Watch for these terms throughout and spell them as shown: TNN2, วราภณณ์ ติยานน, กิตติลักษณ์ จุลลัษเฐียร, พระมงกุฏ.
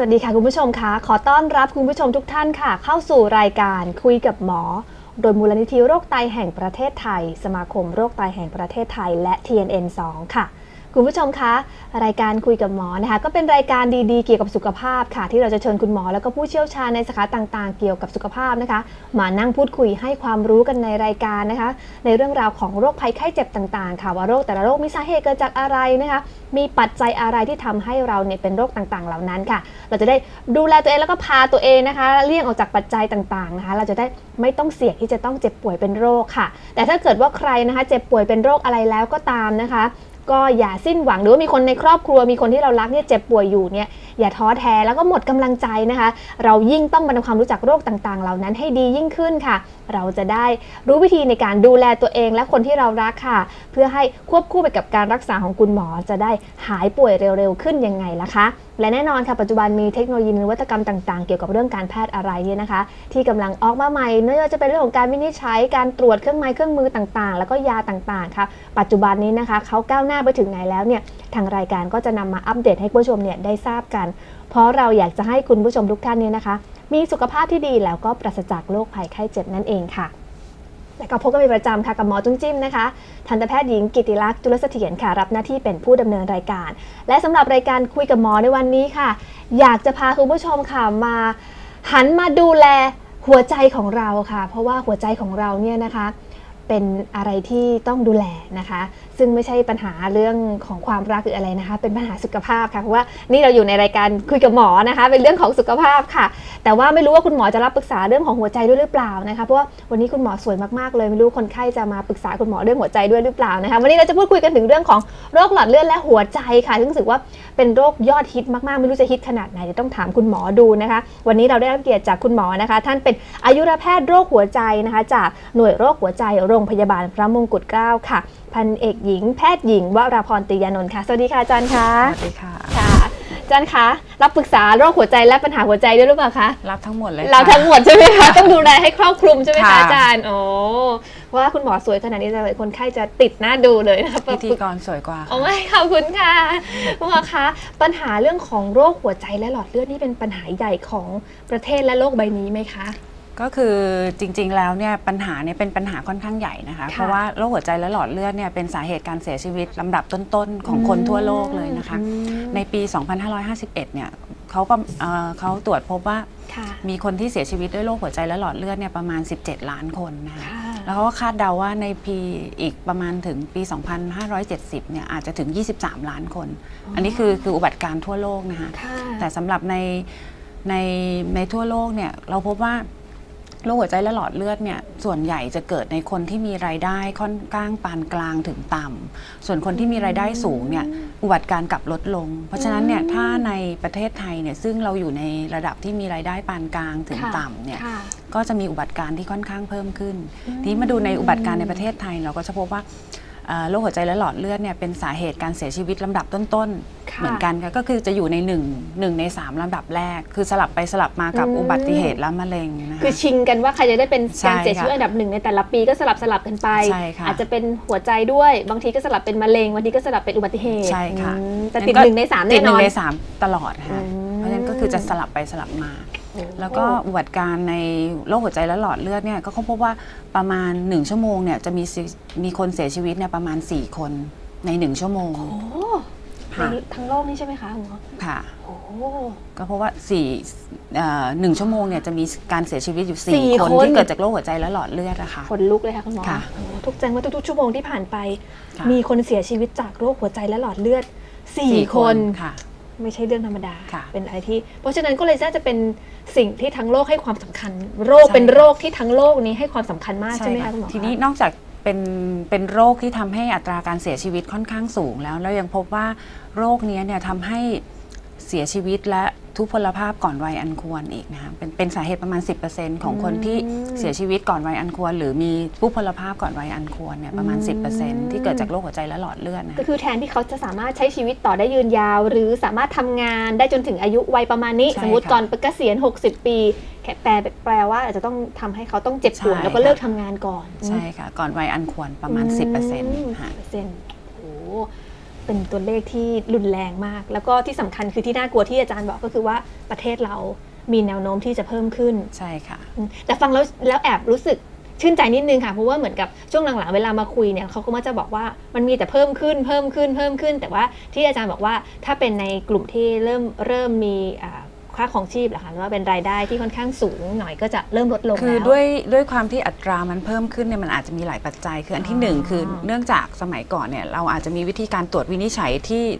สวัสดีค่ะคุณผู้ชมคะขอต้อนรับคุณผู้ชมทุกท่านค่ะเข้าสู่รายการคุยกับหมอโดยมูลนิธิโรคไตแห่งประเทศไทยสมาคมโรคไตแห่งประเทศไทยและ TNN2 ค่ะคุณผู้ชมคะรายการคุยกับหมอนะคะก็เป็นรายการดีๆเกี่ยวกับสุขภาพค่ะที่เราจะเชิญคุณหมอแล้วก็ผู้เชี่ยวชาญในสาขาต่างๆเกี่ยวกับสุขภาพนะคะมานั่งพูดคุยให้ความรู้กันในรายการนะคะในเรื่องราวของโรคภัยไข้เจ็บต่างๆค่ะว่าโรคแต่ละโรคมีสาเหตุเกิดจากอะไรนะคะมีปัจจัยอะไรที่ทำให้เราเนี่ยเป็นโรคต่างๆเหล่านั้นค่ะเราจะได้ดูแลตัวเองแล้วก็พาตัวเองนะคะเลี่ยงออกจากปัจจัยต่างๆนะคะเราจะได้ไม่ต้องเสี่ยงที่จะต้องเจ็บป่วยเป็นโรคค่ะแต่ถ้าเกิดว่าใครนะคะเจ็บป่วยเป็นโรคอะไรแล้วก็ตามนะคะก็อย่าสิ้นหวังหรือว่ามีคนในครอบครัวมีคนที่เรารักเนี่ยเจ็บป่วยอยู่เนี่ยอย่าท้อแท้แล้วก็หมดกำลังใจนะคะเรายิ่งต้องมาทำความรู้จักโรคต่างๆเหล่านั้นให้ดียิ่งขึ้นค่ะเราจะได้รู้วิธีในการดูแลตัวเองและคนที่เรารักค่ะเพื่อให้ควบคู่ไปกับการรักษาของคุณหมอจะได้หายป่วยเร็วๆขึ้นยังไงล่ะคะและแน่นอนค่ะปัจจุบันมีเทคโนโลยีนวัตกรรมต่างๆเกี่ยวกับเรื่องการแพทย์อะไรเนี่ยนะคะที่กำลังออกมาใหม่ไม่ว่าจะเป็นเรื่องของการวินิจฉัยการตรวจเครื่องไม้เครื่องมือต่างๆแล้วก็ยาต่างๆค่ะปัจจุบันนี้นะคะเขาก้าวหน้าไปถึงไหนแล้วเนี่ยทางรายการก็จะนำมาอัปเดตให้ผู้ชมเนี่ยได้ทราบกันเพราะเราอยากจะให้คุณผู้ชมทุกท่านเนี่ยนะคะมีสุขภาพที่ดีแล้วก็ปราศจากโรคภัยไข้เจ็บนั่นเองค่ะและก็พบกันเป็นประจำค่ะกับหมอจุ้มจิ้มนะคะทันตแพทย์หญิงกิติลักษณ์จุลเสถียรค่ะรับหน้าที่เป็นผู้ดำเนินรายการและสำหรับรายการคุยกับหมอในวันนี้ค่ะอยากจะพาคุณผู้ชมค่ะมาหันมาดูแลหัวใจของเราค่ะเพราะว่าหัวใจของเราเนี่ยนะคะเป็นอะไรที่ต้องดูแลนะคะซึ่งไม่ใช่ปัญหาเรื่องของความรักหรืออะไรนะคะเป็นปัญหาสุขภาพค่ะเพราะว่านี่เราอยู่ในรายการคุยกับหมอนะคะเป็นเรื่องของสุขภาพค่ะแต่ว่าไม่รู้ว่าคุณหมอจะรับปรึกษาเรื่องของหัวใจด้วยหรือเปล่านะคะเพราะว่าวันนี้คุณหมอสวยมากๆเลยไม่รู้คนไข้จะมาปรึกษาคุณหมอเรื่องหัวใจด้วยหรือเปล่านะคะวันนี้เราจะพูดคุยกันถึงเรื่องของโรคหลอดเลือดและหัวใจค่ะซึ่งรู้สึกว่าเป็นโรคยอดฮิตมากๆไม่รู้จะฮิตขนาดไหนเดี๋ยวต้องถามคุณหมอดูนะคะวันนี้เราได้รับเกียรติจากคุณหมอนะคะท่านเป็นอายุรแพทย์โรคหัวใจนะคะจากหน่วยโรคหัวใจโรงพยาบาลพระมงกุฎเกล้าค่ะพันเอกหญิงแพทย์หญิงวราพรติยานนท์ค่ะสวัสดีค่ะอาจารย์ค่ะสวัสดีค่ะอาจารย์คะรับปรึกษาโรคหัวใจและปัญหาหัวใจด้วยหรือเปล่าคะรับทั้งหมดเลยรับทั้งหมดใช่ไหมคะต้องดูแลให้ครอบคลุมใช่ไหมคะอาจารย์โอ้ว่าคุณหมอสวยขนาดนี้เลยคนไข้จะติดหน้าดูเลยนะคะพิธีกรสวยกว่าโอ้ยขอบคุณค่ะคุณหมอคะปัญหาเรื่องของโรคหัวใจและหลอดเลือดนี่เป็นปัญหาใหญ่ของประเทศและโลกใบนี้ไหมคะก็คือจริงๆแล้วเนี่ยปัญหาเนี่ยเป็นปัญหาค่อนข้างใหญ่นะคะเพราะว่าโรคหัวใจและหลอดเลือดเนี่ยเป็นสาเหตุการเสียชีวิตลำดับต้นๆของคนทั่วโลกเลยนะคะในปี2551เนี่ยเขาตรวจพบว่ามีคนที่เสียชีวิตด้วยโรคหัวใจและหลอดเลือดเนี่ยประมาณ17ล้านคนนะคะแล้วเขาก็คาดเดาว่าในปีอีกประมาณถึงปี2570เนี่ยอาจจะถึง23ล้านคนอันนี้คืออุบัติการทั่วโลกนะคะแต่สำหรับในทั่วโลกเนี่ยเราพบว่าโรคหัวใจและหลอดเลือดเนี่ยส่วนใหญ่จะเกิดในคนที่มีรายได้ค่อนข้างปานกลางถึงต่ำส่วนคนที่มีรายได้สูงเนี่ยอุบัติการกลับลดลงเพราะฉะนั้นเนี่ยถ้าในประเทศไทยเนี่ยซึ่งเราอยู่ในระดับที่มีรายได้ปานกลางถึงต่ำเนี่ยก็จะมีอุบัติการที่ค่อนข้างเพิ่มขึ้นทีนี้มาดูในอุบัติการในประเทศไทยเราก็จะพบว่าโรคหัวใจและหลอดเลือดเนี่ยเป็นสาเหตุการเสียชีวิตลำดับต้นๆเหมือนกันค่ะก็คือจะอยู่ใน1ใน3ลำดับแรกคือสลับไปสลับมากับอุบัติเหตุและมะเร็งนะคะคือชิงกันว่าใครจะได้เป็นการเสียชีวิตอันดับ1ในแต่ละปีก็สลับกันไปอาจจะเป็นหัวใจด้วยบางทีก็สลับเป็นมะเร็งบางทีก็สลับเป็นอุบัติเหตุใช่ค่ะแต่ติด1 ใน 3แน่นอนติด1 ใน 3ตลอดค่ะเพราะฉะนั้นก็คือจะสลับไปสลับมาแล้วก็อุบัติการในโรคหัวใจและหลอดเลือดเนี่ยก็เขาพบว่าประมาณ1ชั่วโมงเนี่ยจะมีคนเสียชีวิตเนี่ยประมาณ4คนใน1ชั่วโมงทั้งโลกนี่ใช่ไหมคะหมอค่ะก็เพราะว่า1ชั่วโมงเนี่ยจะมีการเสียชีวิตอยู่4คนที่เกิดจากโรคหัวใจและหลอดเลือดอะค่ะขนลุกเลยค่ะคุณหมอทุกแจ้งว่าทุกชั่วโมงที่ผ่านไปมีคนเสียชีวิตจากโรคหัวใจและหลอดเลือด4คนค่ะไม่ใช่เรื่องธรรมดาเป็นอะไรที่เพราะฉะนั้นก็เลยน่าจะเป็นสิ่งที่ทั้งโลกให้ความสำคัญโรคเป็นโรคที่ทั้งโลกนี้ให้ความสำคัญมากใช่ไหมคะคุณหมอทีนี้นอกจากเป็นโรคที่ทำให้อัตราการเสียชีวิตค่อนข้างสูงแล้วเรายังพบว่าโรคนี้เนี่ยทำให้เสียชีวิตและทุพพลภาพก่อนวัยอันควรอีกนะคะเป็นสาเหตุประมาณ 10% ของคนที่เสียชีวิตก่อนวัยอันควรหรือมีทุพพลภาพก่อนวัยอันควรเนี่ยประมาณ 10% ที่เกิดจากโรคหัวใจและหลอดเลือดนะก็คือแทนที่เขาจะสามารถใช้ชีวิตต่อได้ยืนยาวหรือสามารถทำงานได้จนถึงอายุวัยประมาณนี้สมมติก่อนเกษียณ60ปีแปลว่าอาจจะต้องทำให้เขาต้องเจ็บป่วยแล้วก็เลิกทำงานก่อนใช่ค่ะก่อนวัยอันควรประมาณ 10% ค่ะ เป็นตัวเลขที่รุนแรงมากแล้วก็ที่สำคัญคือที่น่ากลัวที่อาจารย์บอกก็คือว่าประเทศเรามีแนวโน้มที่จะเพิ่มขึ้นใช่ค่ะแต่ฟังแล้วแอบรู้สึกชื่นใจนิดนึงค่ะเพราะว่าเหมือนกับช่วงหลังๆเวลามาคุยเนี่ยเขาก็มักจะบอกว่ามันมีแต่เพิ่มขึ้นแต่ว่าที่อาจารย์บอกว่าถ้าเป็นในกลุ่มที่เริ่มมีค่าของชีพเหรอคะว่าเป็นรายได้ที่ค่อนข้างสูงหน่อยก็จะเริ่มลดลงคือด้วยความที่อัตรามันเพิ่มขึ้นเนี่ยมันอาจจะมีหลายปัจจัยคืออันที่1คือเนื่องจากสมัยก่อนเนี่ยเราอาจจะมีวิธีการตรวจวินิจฉัย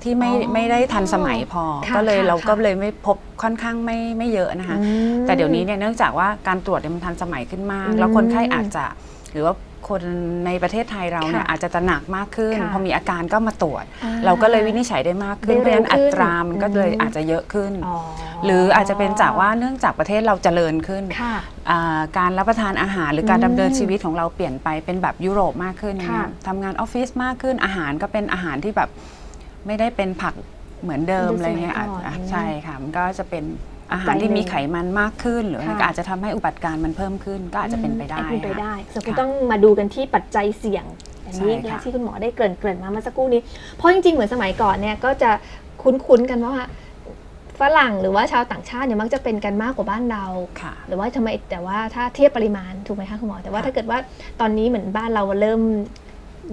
ที่ไม่ได้ทันสมัยพอก็เลยเราก็เลยไม่พบค่อนข้างไม่เยอะนะคะแต่เดี๋ยวนี้เนี่ยเนื่องจากว่าการตรวจมันทันสมัยขึ้นมากแล้วคนไข้อาจจะหรือว่าคนในประเทศไทยเราเนี่ยอาจจะตระหนักมากขึ้นพอมีอาการก็มาตรวจเราก็เลยวินิจฉัยได้มากขึ้นเพราะฉะนั้นอัตรามันก็เลยอาจจะเยอะขึ้นหรืออาจจะเป็นจากว่าเนื่องจากประเทศเราเจริญขึ้นการรับประทานอาหารหรือการดำเนินชีวิตของเราเปลี่ยนไปเป็นแบบยุโรปมากขึ้นทำงานออฟฟิศมากขึ้นอาหารก็เป็นอาหารที่แบบไม่ได้เป็นผักเหมือนเดิมอะไรเงี้ยใช่ค่ะมันก็จะเป็นอาหารที่มีไขมันมากขึ้นหรือก็อาจจะทำให้อุบัติการมันเพิ่มขึ้นก็อาจจะเป็นไปได้ซึ่งก็ต้องมาดูกันที่ปัจจัยเสี่ยงอันนี้ที่คุณหมอได้เกริ่นมาเมื่อสักครู่นี้เพราะจริงๆเหมือนสมัยก่อนเนี่ยก็จะคุ้นๆกันว่าฝรั่งหรือว่าชาวต่างชาติเนี่ยมักจะเป็นกันมากกว่าบ้านเราหรือว่าทำไมแต่ว่าถ้าเทียบปริมาณถูกไหมคะคุณหมอแต่ว่าถ้าเกิดว่าตอนนี้เหมือนบ้านเราเริ่ม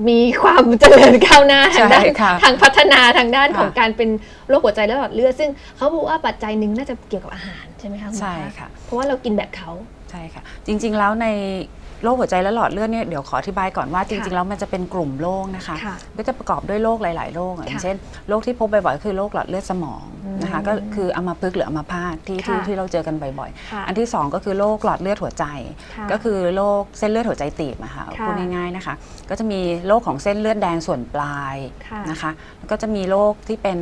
มีความเจริญก้าวหน้าทางด้านทางพัฒนาทางด้านของการเป็นโรคหัวใจและหลอดเลือดซึ่งเขาบอกว่าปัจจัยหนึ่งน่าจะเกี่ยวกับอาหารใช่ไหมคะใช่ค่ะเพราะว่าเรากินแบบเขาใช่ค่ะจริงๆแล้วในโรคหัวใจและหลอดเลือดเนี่ยเดี๋ยวขออธิบายก่อนว่าจริงๆแล้วมันจะเป็นกลุ่มโรคนะคะก็จะประกอบด้วยโรคหลายๆโรคอย่างเช่นโรคที่พบบ่อยๆคือโรคหลอดเลือดสมองนะคะก็คืออัมพฤกษ์หรืออัมพาตที่เราเจอกันบ่อยๆอันที่2ก็คือโรคหลอดเลือดหัวใจก็คือโรคเส้นเลือดหัวใจตีบนะคะพูดง่ายๆนะคะก็จะมีโรคของเส้นเลือดแดงส่วนปลายนะคะแล้วก็จะมีโรคที่เป็น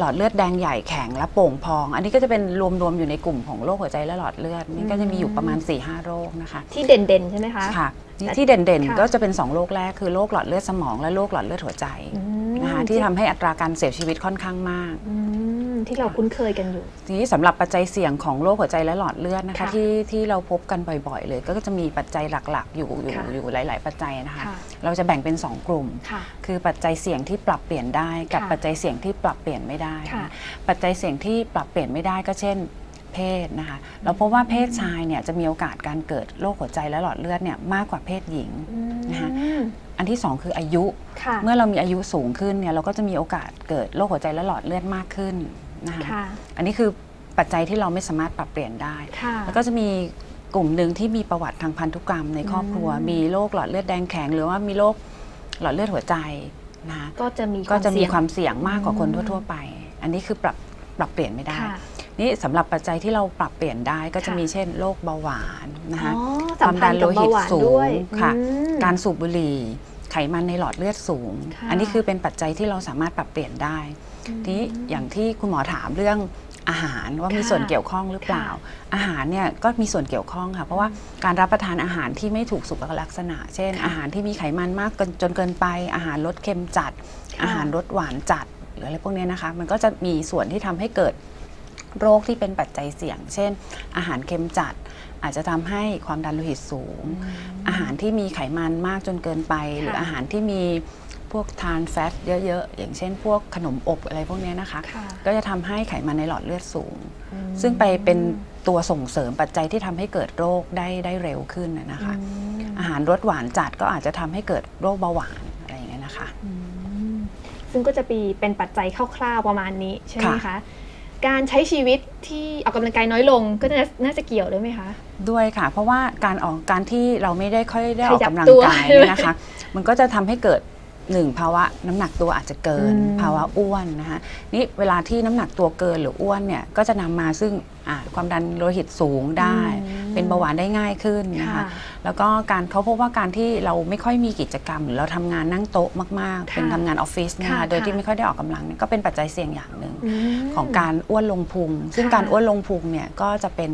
หลอดเลือดแดงใหญ่แข็งและโป่งพองอันนี้ก็จะเป็นรวมอยู่ในกลุ่มของโรคหัวใจและหลอดเลือดนี่ก็จะมีอยู่ประมาณ 4-5 โรคนะคะที่เด่นๆใช่ไหมคะค่ะที่เด่นๆก็จะเป็น2โรคแรกคือโรคหลอดเลือดสมองและโรคหลอดเลือดหัวใจนะคะที่ทำให้อัตราการเสียชีวิตค่อนข้างมากที่เราคุ้นเคยกันอยู่ทีนี้สำหรับปัจจัยเสี่ยงของโรคหัวใจและหลอดเลือดนะคะที่เราพบกันบ่อยๆเลยก็จะมีปัจจัยหลักๆอยู่หลายๆปัจจัยนะคะเราจะแบ่งเป็น2กลุ่มคือปัจจัยเสี่ยงที่ปรับเปลี่ยนได้กับปัจจัยเสี่ยงที่ปรับเปลี่ยนไม่ได้ปัจจัยเสี่ยงที่ปรับเปลี่ยนไม่ได้ก็เช่นเพศนะคะเราพบว่าเพศชายเนี่ยจะมีโอกาสการเกิดโรคหัวใจและหลอดเลือดเนี่ยมากกว่าเพศหญิงนะคะอันที่2คืออายุเมื่อเรามีอายุสูงขึ้นเนี่ยเราก็จะมีโอกาสเกิดโรคหัวใจและหลอดเลือดมากขึ้นนะคะอันนี้คือปัจจัยที่เราไม่สามารถปรับเปลี่ยนได้แล้วก็จะมีกลุ่มหนึ่งที่มีประวัติทางพันธุกรรมในครอบครัวมีโรคหลอดเลือดแดงแข็งหรือว่ามีโรคหลอดเลือดหัวใจนะคะก็จะมีความเสี่ยงมากกว่าคนทั่วๆไปอันนี้คือปรับเปลี่ยนไม่ได้นี่สำหรับปัจจัยที่เราปรับเปลี่ยนได้ก็จะมีเช่นโรคเบาหวานนะคะความดันโลหิตสูงค่ะการสูบบุหรี่ไขมันในหลอดเลือดสูงอันนี้คือเป็นปัจจัยที่เราสามารถปรับเปลี่ยนได้ทีนี้อย่างที่คุณหมอถามเรื่องอาหารว่ามีส่วนเกี่ยวข้องหรือเปล่าอาหารเนี่ยก็มีส่วนเกี่ยวข้องค่ะเพราะว่าการรับประทานอาหารที่ไม่ถูกสุขลักษณะเช่นอาหารที่มีไขมันมากจนเกินไปอาหารรสเค็มจัดอาหารรสหวานจัดหรืออะไรพวกนี้นะคะมันก็จะมีส่วนที่ทำให้เกิดโรคที่เป็นปัจจัยเสี่ยงเช่นอาหารเค็มจัดอาจจะทำให้ความดันโลหิตสูงอาหารที่มีไขมันมากจนเกินไปหรืออาหารที่มีพวกทานแฟตเยอะๆอย่างเช่นพวกขนมอบอะไรพวกนี้นะคะก็จะทำให้ไขมันในหลอดเลือดสูงซึ่งไปเป็นตัวส่งเสริมปัจจัยที่ทำให้เกิดโรคได้เร็วขึ้นนะคะอาหารรสหวานจัดก็อาจจะทำให้เกิดโรคเบาหวานอะไรอย่างเงี้ยนะคะซึ่งก็จะเป็นปัจจัยคร่าวๆประมาณนี้ใช่ไหมคะการใช้ชีวิตที่ออกกำลังกายน้อยลงก็น่าจะเกี่ยวด้วยไหมคะด้วยค่ะเพราะว่าการที่เราไม่ได้ค่อยได้ออกกำลังกายนะคะมันก็จะทำให้เกิด1ภาวะน้ำหนักตัวอาจจะเกินภาวะอ้วนนะคะนี่เวลาที่น้ำหนักตัวเกินหรืออ้วนเนี่ยก็จะนำมาซึ่งความดันโลหิตสูงได้เป็นเบาหวานได้ง่ายขึ้นนะคะแล้วก็การเขาพบว่าการที่เราไม่ค่อยมีกิจกรรมหรือเราทำงานนั่งโต๊ะมากๆเป็นทำงานออฟฟิศนะคะโดยที่ไม่ค่อยได้ออกกำลังก็เป็นปัจจัยเสี่ยงอย่างหนึ่งของการอ้วนลงพุงซึ่งการอ้วนลงพุงเนี่ยก็จะเป็น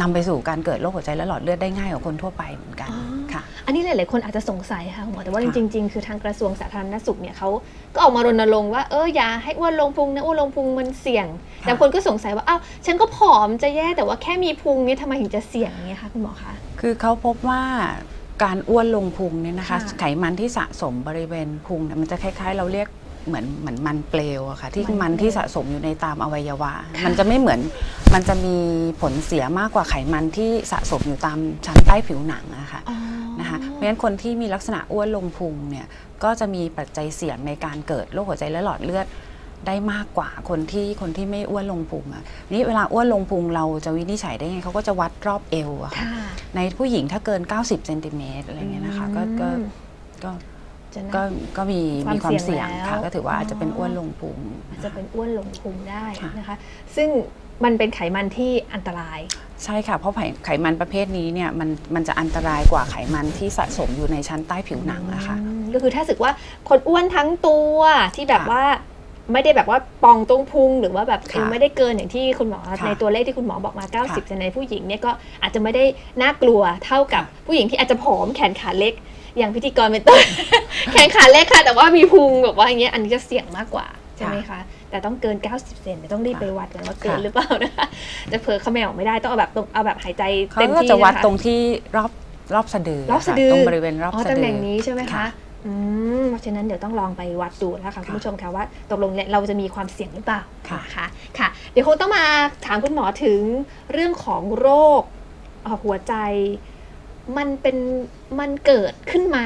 นำไปสู่การเกิดโรคหัวใจและหลอดเลือดได้ง่ายกว่าคนทั่วไปเหมือนกันค่ะอันนี้หลายๆคนอาจจะสงสัยค่ะหมอแต่ว่าจริงๆคือทางกระทรวงสาธารณสุขเนี่ยเขาก็ออกมารณรงค์ว่าอย่าให้อ้วนลงพุงนะอ้วนลงพุงมันเสี่ยงแต่คนก็สงสัยว่าฉันก็ผอมจะแย่แต่ว่าแค่มีพุงนี่ทำไมถึงจะเสี่ยงเนี่ยคะคุณหมอคะคือเขาพบว่าการอ้วนลงพุงเนี่ยนะคะไขมันที่สะสมบริเวณพุงมันจะคล้ายๆเราเรียก เหมือนมันเปลวอะค่ะที่มันที่สะสมอยู่ในตามอวัยวะมันจะไม่เหมือนมันจะมีผลเสียมากกว่าไขมันที่สะสมอยู่ตามชั้นใต้ผิวหนังอะค่ะนะคะเพราะฉะนั้นคนที่มีลักษณะอ้วนลงพุงเนี่ยก็จะมีปัจจัยเสี่ยงในการเกิดโรคหัวใจและหลอดเลือดได้มากกว่าคนที่ไม่อ้วนลงพุงอ่ะนี่เวลาอ้วนลงพุงเราจะวินิจฉัยได้ไงเขาก็จะวัดรอบเอวอะค่ะในผู้หญิงถ้าเกิน90เซนติเมตรอะไรเงี้ยนะคะก็มีความเสี่ยงค่ะก็ถือว่าอาจจะเป็นอ้วนลงพุงได้นะคะซึ่งมันเป็นไขมันที่อันตรายใช่ค่ะเพราะไขมันประเภทนี้เนี่ยมันจะอันตรายกว่าไขมันที่สะสมอยู่ในชั้นใต้ผิวหนังนะคะก็คือถ้าสึกว่าคนอ้วนทั้งตัวที่แบบว่าไม่ได้แบบว่าปองตรงพุงหรือว่าแบบไม่ได้เกินอย่างที่คุณหมอในตัวเลขที่คุณหมอบอกมา90ในผู้หญิงเนี่ยก็อาจจะไม่ได้น่ากลัวเท่ากับผู้หญิงที่อาจจะผอมแขนขาเล็กอย่างพิธีกรเป็นต้นแขนขาเล็กค่ะแต่ว่ามีพุงแบบว่าอย่างเงี้ยอันนี้จะเสี่ยงมากกว่าใช่ไหมคะแต่ต้องเกิน90เซนต้องรีบไปวัดกันว่าเกินหรือเปล่านะคะจะเผลอเข้าไม่ออกไม่ได้ต้องเอาแบบหายใจเต็มที่จะวัดตรงที่รอบสะดือตรงบริเวณรอบสะดือตำแหน่งนี้ใช่ไหมคะเพราะฉะนั้นเดี๋ยวต้องลองไปวัดดูแล้วค่ะคุณผู้ชมค่ะว่าตกลงเราจะมีความเสี่ยงหรือเปล่าค่ะค่ะเดี๋ยวคงต้องมาถามคุณหมอถึงเรื่องของโรคหัวใจมันเกิดขึ้นมา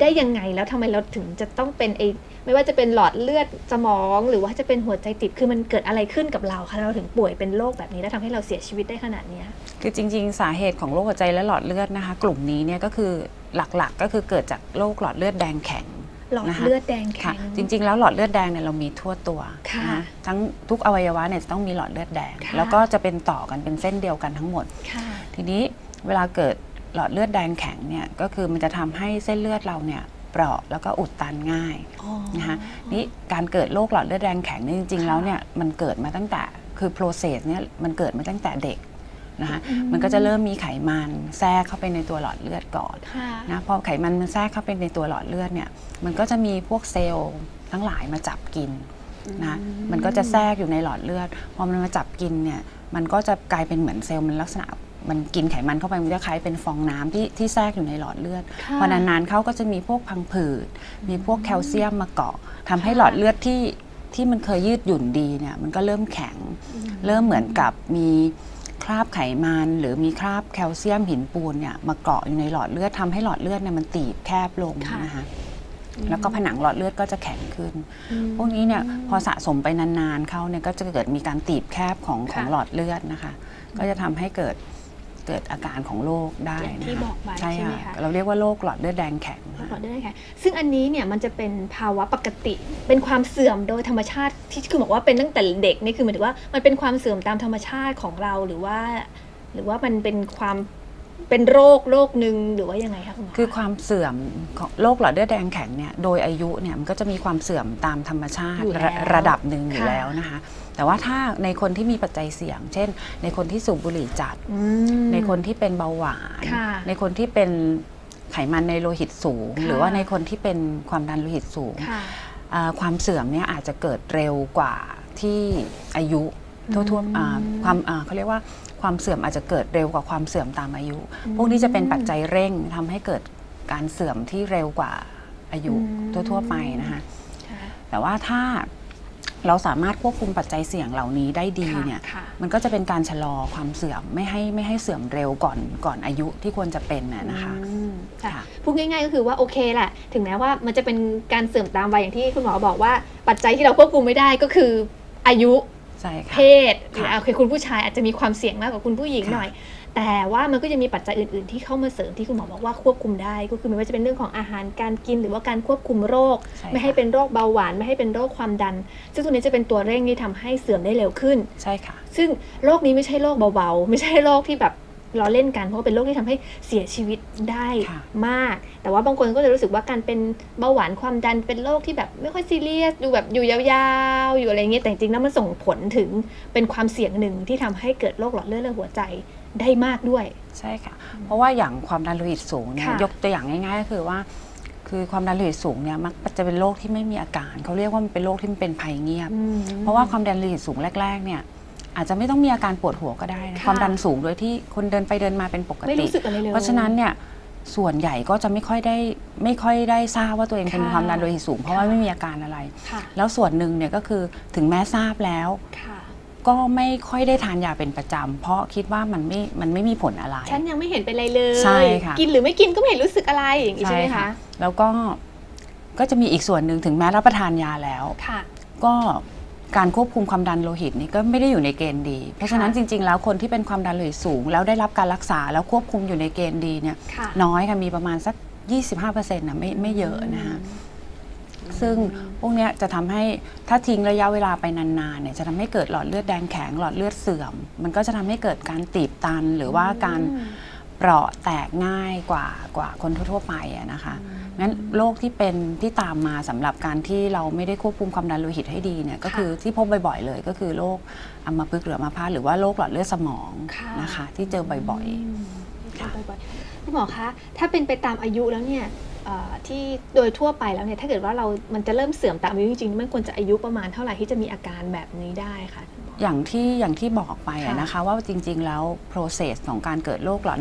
ได้ยังไงแล้วทำไมเราถึงจะต้องเป็นไม่ว่าจะเป็นหลอดเลือดสมองหรือว่าจะเป็นหัวใจตีบคือมันเกิดอะไรขึ้นกับเราคะเราถึงป่วยเป็นโรคแบบนี้แล้วทำให้เราเสียชีวิตได้ขนาดนี้คือจริงๆสาเหตุของโรคหัวใจและหลอดเลือดนะคะกลุ่มนี้เนี่ยก็คือหลักๆก็คือเกิดจากโรคหลอดเลือดแดงแข็งหลอดเลือดแดงแข็งจริงๆแล้วหลอดเลือดแดงเนี่ยเรามีทั่วตัวทั้งทุกอวัยวะเนี่ยจะต้องมีหลอดเลือดแดงแล้วก็จะเป็นต่อกันเป็นเส้นเดียวกันทั้งหมดทีนี้เวลาเกิดหลอดเลือดแดงแข็งเนี่ยก็คือมันจะทำให้เส้นเลือดเราเนี่ยเปราะแล้วก็อุดตันง่ายนะคะนี่การเกิดโรคหลอดเลือดแดงแข็งนี่จริงๆแล้วเนี่ยมันเกิดมาตั้งแต่คือโปรเซสเนี่ยมันเกิดมาตั้งแต่เด็กนะคะมันก็จะเริ่มมีไขมันแทรกเข้าไปในตัวหลอดเลือดก่อนนะพอไขมันมันแทรกเข้าไปในตัวหลอดเลือดเนี่ยมันก็จะมีพวกเซลล์ทั้งหลายมาจับกินนะมันก็จะแทรกอยู่ในหลอดเลือดพอมันมาจับกินเนี่ยมันก็จะกลายเป็นเหมือนเซลล์มันลักษณะมันกินไขมันเข้าไปมันจะคล้ายเป็นฟองน้ำที่แทรกอยู่ในหลอดเลือดพอนานๆเขาก็จะมีพวกพังผืดมีพวกแคลเซียมมาเกาะทำให้หลอดเลือดที่มันเคยยืดหยุ่นดีเนี่ยมันก็เริ่มแข็งเริ่มเหมือนกับมีคราบไขมันหรือมีคราบแคลเซียมหินปูนเนี่ยมาเกาะอยู่ในหลอดเลือดทำให้หลอดเลือดเนี่ยมันตีบแคบลงนะคะแล้วก็ผนังหลอดเลือดก็จะแข็งขึ้นพวกนี้เนี่ยพอสะสมไปนานๆเขาเนี่ยก็จะเกิดมีการตีบแคบของหลอดเลือดนะคะก็จะทำให้เกิดอาการของโรคได้ที่บอกไปใช่ไหมคะเราเรียกว่าโรคหลอดเลือดแดงแข็งหลอดเลือดแดงแข็งซึ่งอันนี้เนี่ยมันจะเป็นภาวะปกติเป็นความเสื่อมโดยธรรมชาติที่คือบอกว่าเป็นตั้งแต่เด็กนี่คือหมายถึงว่ามันเป็นความเสื่อมตามธรรมชาติของเราหรือว่ามันเป็นความเป็นโรคหนึ่งหรือว่ายังไงคะคุณหมอคือความเสื่อมของโรคหลอดเลือดแดงแข็งเนี่ยโดยอายุเนี่ยมันก็จะมีความเสื่อมตามธรรมชาติระดับหนึ่งอยู่แล้วนะคะแต่ว่าถ้าในคนที่มีปัจจัยเสี่ยงเช่นในคนที่สูบบุหรี่จัดในคนที่เป็นเบาหวานในคนที่เป็นไขมันในโลหิตสูงหรือว่าในคนที่เป็นความดันโลหิตสูงความเสื่อมเนี่ยอาจจะเกิดเร็วกว่าที่อายุทั่วๆความเขาเรียกว่าความเสื่อมอาจจะเกิดเร็วกว่าความเสื่อมตามอายุพวกนี้จะเป็นปัจจัยเร่งทำให้เกิดการเสื่อมที่เร็วกว่าอายุทั่วๆไปนะคะแต่ว่าถ้าเราสามารถควบคุมปัจจัยเสี่ยงเหล่านี้ได้ดีเนี่ยมันก็จะเป็นการชะลอความเสื่อมไม่ให้เสื่อมเร็วก่อนอายุที่ควรจะเป็นนะคะพูดง่ายๆก็คือว่าโอเคแหละถึงแม้ว่ามันจะเป็นการเสื่อมตามวัยอย่างที่คุณหมอบอกว่าปัจจัยที่เราควบคุมไม่ได้ก็คืออายุเพศหรือคุณผู้ชายอาจจะมีความเสี่ยงมากกว่าคุณผู้หญิงหน่อยแต่ว่ามันก็จะมีปัจจัยอื่นๆที่เข้ามาเสริมที่คุณหมอบอกว่าควบคุมได้ก็คือไม่ว่าจะเป็นเรื่องของอาหารการกินหรือว่าการควบคุมโรคไม่ให้เป็นโรคเบาหวานไม่ให้เป็นโรคความดันซึ่งตัวนี้จะเป็นตัวเร่งที่ทำให้เสื่อมได้เร็วขึ้นใช่ค่ะซึ่งโรคนี้ไม่ใช่โรคเบาๆไม่ใช่โรคที่แบบเราเล่นกันเพราะเป็นโรคที่ทำให้เสียชีวิตได้มากแต่ว่าบางคนก็จะรู้สึกว่าการเป็นเบาหวานความดันเป็นโรคที่แบบไม่ค่อยซีเรียสดูแบบอยู่ยาวๆอยู่อะไรเงี้ยแต่จริงๆแล้วมันส่งผลถึงเป็นความเสี่ยงหนึ่งที่ทำให้เกิดโรคหลอดเลือดและหัวใจได้มากด้วยใช่ค่ะเพราะว่าอย่างความดันโลหิตสูงเนี่ยยกตัวอย่างง่ายๆก็คือว่าคือความดันโลหิตสูงเนี่ยมักจะเป็นโรคที่ไม่มีอาการเขาเรียกว่ามันเป็นโรคที่มันเป็นภัยเงียบเพราะว่าความดันโลหิตสูงแรกๆเนี่ยอาจจะไม่ต้องมีอาการปวดหัวก็ได้ความดันสูงโดยที่คนเดินไปเดินมาเป็นปกติเพราะฉะนั้นเนี่ย ส่วนใหญ่ก็จะไม่ค่อยได้ทราบว่าตัวเองเป็นความดันโลหิตสูงเพราะว่าไม่มีอาการอะไรแล้วส่วนหนึ่งเนี่ยก็คือถึงแม้ทราบแล้วก็ไม่ค่อยได้ทานยาเป็นประจำเพราะคิดว่ามันไม่มีผลอะไรฉันยังไม่เห็นเป็นอะไรเลยใช่ค่ะกินหรือไม่กินก็ไม่เห็นรู้สึกอะไรอย่างนี้ใช่ไหมคะแล้วก็จะมีอีกส่วนหนึ่งถึงแม้รับประทานยาแล้วก็การควบคุมความดันโลหิตนี่ก็ไม่ได้อยู่ในเกณฑ์ดีเพราะฉะนั้นจริงๆแล้วคนที่เป็นความดันโลหิตสูงแล้วได้รับการรักษาแล้วควบคุมอยู่ในเกณฑ์ดีเนี่ยน้อยค่ะมีประมาณสัก 25% นะไม่เยอะนะคะซึ่งพวกนี้จะทำให้ถ้าทิ้งระยะเวลาไปนานๆเนี่ยจะทำให้เกิดหลอดเลือดแดงแข็งหลอดเลือดเสื่อมมันก็จะทำให้เกิดการตีบตันหรือว่าการเปราะแตกง่ายกว่าคนทั่วๆไปนะคะงั้นโรคที่เป็นที่ตามมาสำหรับการที่เราไม่ได้ควบคุมความดันโลหิตให้ดีเนี่ยก็คือที่พบบ่อยๆเลยก็คือโรคอัมพฤกษ์หรืออัมพาตหรือว่าโรคหลอดเลือดสมองนะคะที่เจอบ่อยๆค่ะคุณหมอคะถ้าเป็นไปตามอายุแล้วเนี่ยที่โดยทั่วไปแล้วเนี่ยถ้าเกิดว่ามันจะเริ่มเสื่อมตามอายุจริงๆมันควรจะอายุประมาณเท่าไหร่ที่จะมีอาการแบบนี้ได้คะอย่างที่บอกไปนะคะว่าจริงๆแล้ว process ของการเกิดโรคหลอด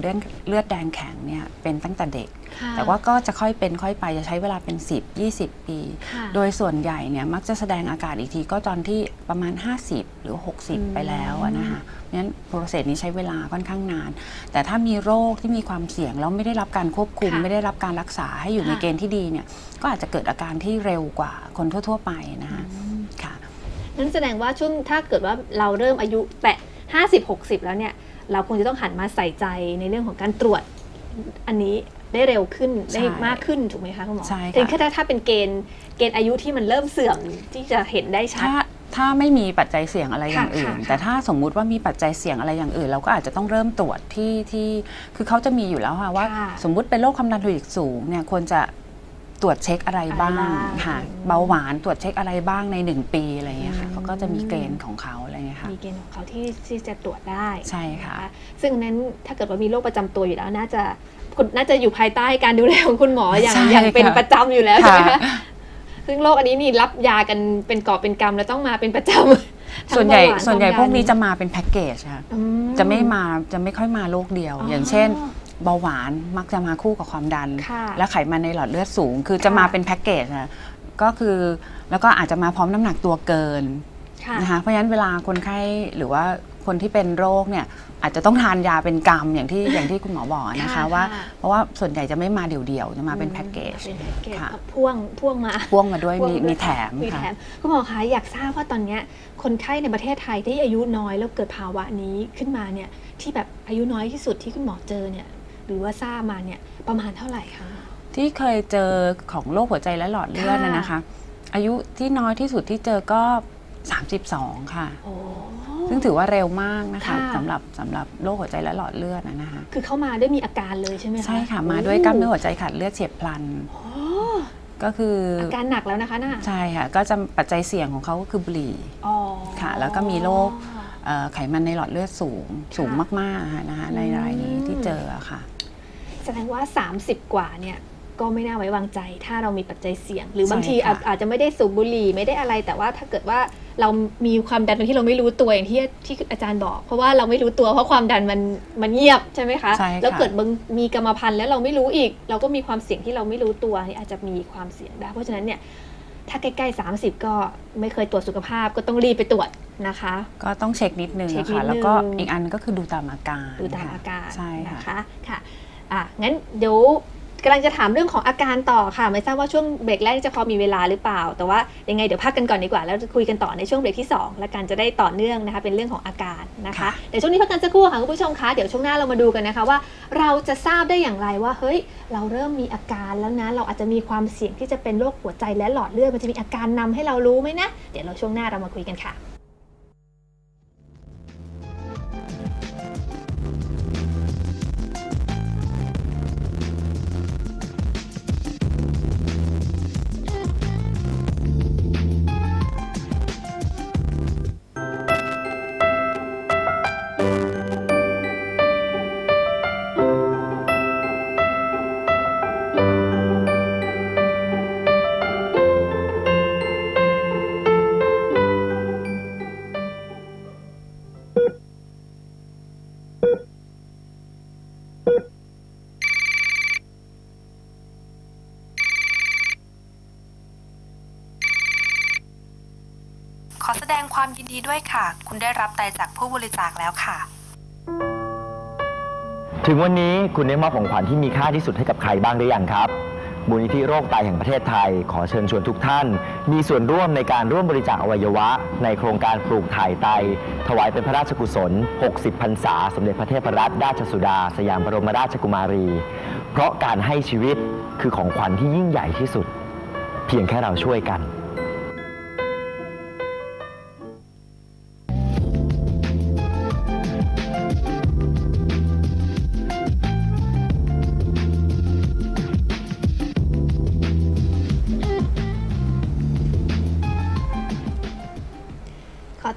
เลือดแดงแข็งเนี่ยเป็นตั้งแต่เด็กแต่ว่าก็จะค่อยเป็นค่อยไปจะใช้เวลาเป็น10-20 ปีโดยส่วนใหญ่เนี่ยมักจะแสดงอาการอีกทีก็ตอนที่ประมาณ50หรือ60ไปแล้วนะคะงั้น process นี้ใช้เวลาค่อนข้างนานแต่ถ้ามีโรคที่มีความเสี่ยงแล้วไม่ได้รับการควบคุมไม่ได้รับการรักษาให้อยู่ในเกณฑ์ที่ดีเนี่ยก็อาจจะเกิดอาการที่เร็วกว่าคนทั่วๆไปนะคะนั่นแสดงว่าช่วงถ้าเกิดว่าเราเริ่มอายุแตะ 50-60 แล้วเนี่ยเราควรจะต้องหันมาใส่ใจในเรื่องของการตรวจอันนี้ได้เร็วขึ้นได้มากขึ้นถูกไหมคะคุณหมอใช่ค่ะแต่ถ้าเป็นเกณฑ์อายุที่มันเริ่มเสื่อมที่จะเห็นได้ชัดถ้าไม่มีปัจจัยเสี่ยงอะไรอย่างอื่นแต่ถ้าสมมุติว่ามีปัจจัยเสี่ยงอะไรอย่างอื่นเราก็อาจจะต้องเริ่มตรวจที่คือเขาจะมีอยู่แล้วค่ะว่าสมมุติเป็นโรคความดันโลหิตสูงเนี่ยควรจะตรวจเช็คอะไรบ้างค่ะเบาหวานตรวจเช็คอะไรบ้างใน1ปีอะไรอย่างเงี้ยค่ะเขาก็จะมีเกณฑ์ของเขาอะไรเงี้ยค่ะมีเกณฑ์ของเขาที่จะตรวจได้ใช่ค่ะซึ่งนั้นถ้าเกิดว่ามีโรคประจำตัวอยู่แล้วน่าจะอยู่ภายใต้การดูแลของคุณหมออย่างเป็นประจำอยู่แล้วใช่ไหมคะซึ่งโรคอันนี้นี่รับยากันเป็นกอบเป็นกำแล้วต้องมาเป็นประจำส่วนใหญ่พวกนี้จะมาเป็นแพ็กเกจค่ะจะไม่ค่อยมาโรคเดียวอย่างเช่นเบาหวานมักจะมาคู่กับความดันและไขมันในหลอดเลือดสูงคือจะมาเป็นแพ็กเกจนะก็คือแล้วก็อาจจะมาพร้อมน้ำหนักตัวเกินนะคะเพราะฉะนั้นเวลาคนไข้หรือว่าคนที่เป็นโรคเนี่ยอาจจะต้องทานยาเป็นกรรมอย่างที่คุณหมอบอกนะคะว่าเพราะว่าส่วนใหญ่จะไม่มาเดี่ยวๆจะมาเป็นแพ็กเกจค่ะพ่วงมาด้วยมีแถมค่ะคุณหมอคะอยากทราบว่าตอนนี้คนไข้ในประเทศไทยที่อายุน้อยแล้วเกิดภาวะนี้ขึ้นมาเนี่ยที่แบบอายุน้อยที่สุดที่คุณหมอเจอเนี่ยหรือว่าทราบมาเนี่ยประมาณเท่าไหร่คะที่เคยเจอของโรคหัวใจและหลอดเลือดนะคะอายุที่น้อยที่สุดที่เจอก็32ค่ะซึ่งถือว่าเร็วมากนะคะสำหรับโรคหัวใจและหลอดเลือดนะคะคือเข้ามาด้วยมีอาการเลยใช่ไหมคะใช่ค่ะมาด้วยกล้ามเนื้อหัวใจขาดเลือดเฉียบพลันก็คืออาการหนักแล้วนะคะน่ะใช่ค่ะก็จะปัจจัยเสี่ยงของเขาก็คือบุหรี่ค่ะแล้วก็มีโรคไขมันในหลอดเลือดสูงมากๆนะคะในรายนี้ที่เจอค่ะแสดงว่า30กว่าเนี่ยก็ไม่น่าไว้วางใจถ้าเรามีปัจจัยเสี่ยงหรือบางทีอาจจะไม่ได้สูบบุหรี่ไม่ได้อะไรแต่ว่าถ้าเกิดว่าเรามีความดันโดยที่เราไม่รู้ตัวอย่างที่อาจารย์บอกเพราะว่าเราไม่รู้ตัวเพราะความดันมันเงียบใช่ไหมคะแล้วเกิดมีกรรมพันธุ์แล้วเราไม่รู้อีกเราก็มีความเสี่ยงที่เราไม่รู้ตัวนี่อาจจะมีความเสี่ยงได้เพราะฉะนั้นเนี่ยถ้าใกล้ๆ30ก็ไม่เคยตรวจสุขภาพก็ต้องรีบไปตรวจนะคะก็ต้องเช็คนิดนึงค่ะแล้วก็อีกอันก็คือดูตามอาการใช่ค่ะค่ะงั้นเดี๋ยวกำลังจะถามเรื่องของอาการต่อค่ะไม่ทราบว่าช่วงเบรกแรกจะพอมีเวลาหรือเปล่าแต่ว่ายังไงเดี๋ยวพักกันก่อนดีกว่าแล้วคุยกันต่อในช่วงเบรกที่2และการจะได้ต่อเนื่องนะคะเป็นเรื่องของอาการนะคะเดี๋ยวช่วงนี้พักกันสักครู่ค่ะคุณผู้ชมคะเดี๋ยวช่วงหน้าเรามาดูกันนะคะว่าเราจะทราบได้อย่างไรว่าเฮ้ยเราเริ่มมีอาการแล้วนะเราอาจจะมีความเสี่ยงที่จะเป็นโรคหัวใจและหลอดเลือดมันจะมีอาการนำให้เรารู้ไหมนะเดี๋ยวเราช่วงหน้าเรามาคุยกันค่ะ อแสดงความยินดีด้วยค่ะคุณได้รับไตจากผู้บริจาคแล้วค่ะถึงวันนี้คุณได้มอบของขวัญที่มีค่าที่สุดให้กับใครบ้างหรือยังครับมูลนิธิโรคไตแห่งประเทศไทยขอเชิญชวนทุกท่านมีส่วนร่วมในการร่วมบริจาคอวัยวะในโครงการปลูกถ่ายไตถวายเป็นพระราชกุศล 60 พรรษาสมเด็จพระเทพรัตนราชสุดาสยามบรมราชกุมารีเพราะการให้ชีวิตคือของขวัญที่ยิ่งใหญ่ที่สุดเพียงแค่เราช่วยกัน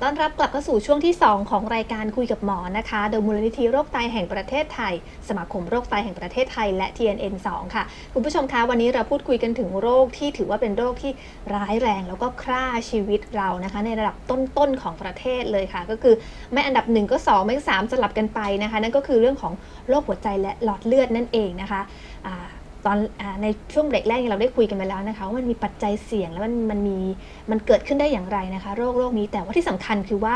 ต้อนรับกลับเข้าสู่ช่วงที่2ของรายการคุยกับหมอนะคะโดยมูลนิธิโรคไตแห่งประเทศไทยสมาคมโรคไตแห่งประเทศไทยและ TNN2 ค่ะคุณผู้ชมคะวันนี้เราพูดคุยกันถึงโรคที่ถือว่าเป็นโรคที่ร้ายแรงแล้วก็ฆ่าชีวิตเรานะคะในระดับต้นๆของประเทศเลยค่ะก็คือไม่อันดับ1ก็2ไม่3สลับกันไปนะคะนั่นก็คือเรื่องของโรคหัวใจและหลอดเลือดนั่นเองนะคะในช่วงเบรกแรกเราได้คุยกันไปแล้วนะคะว่ามันมีปัจจัยเสี่ยงแล้วมันเกิดขึ้นได้อย่างไรนะคะโรคนี้แต่ว่าที่สำคัญคือว่า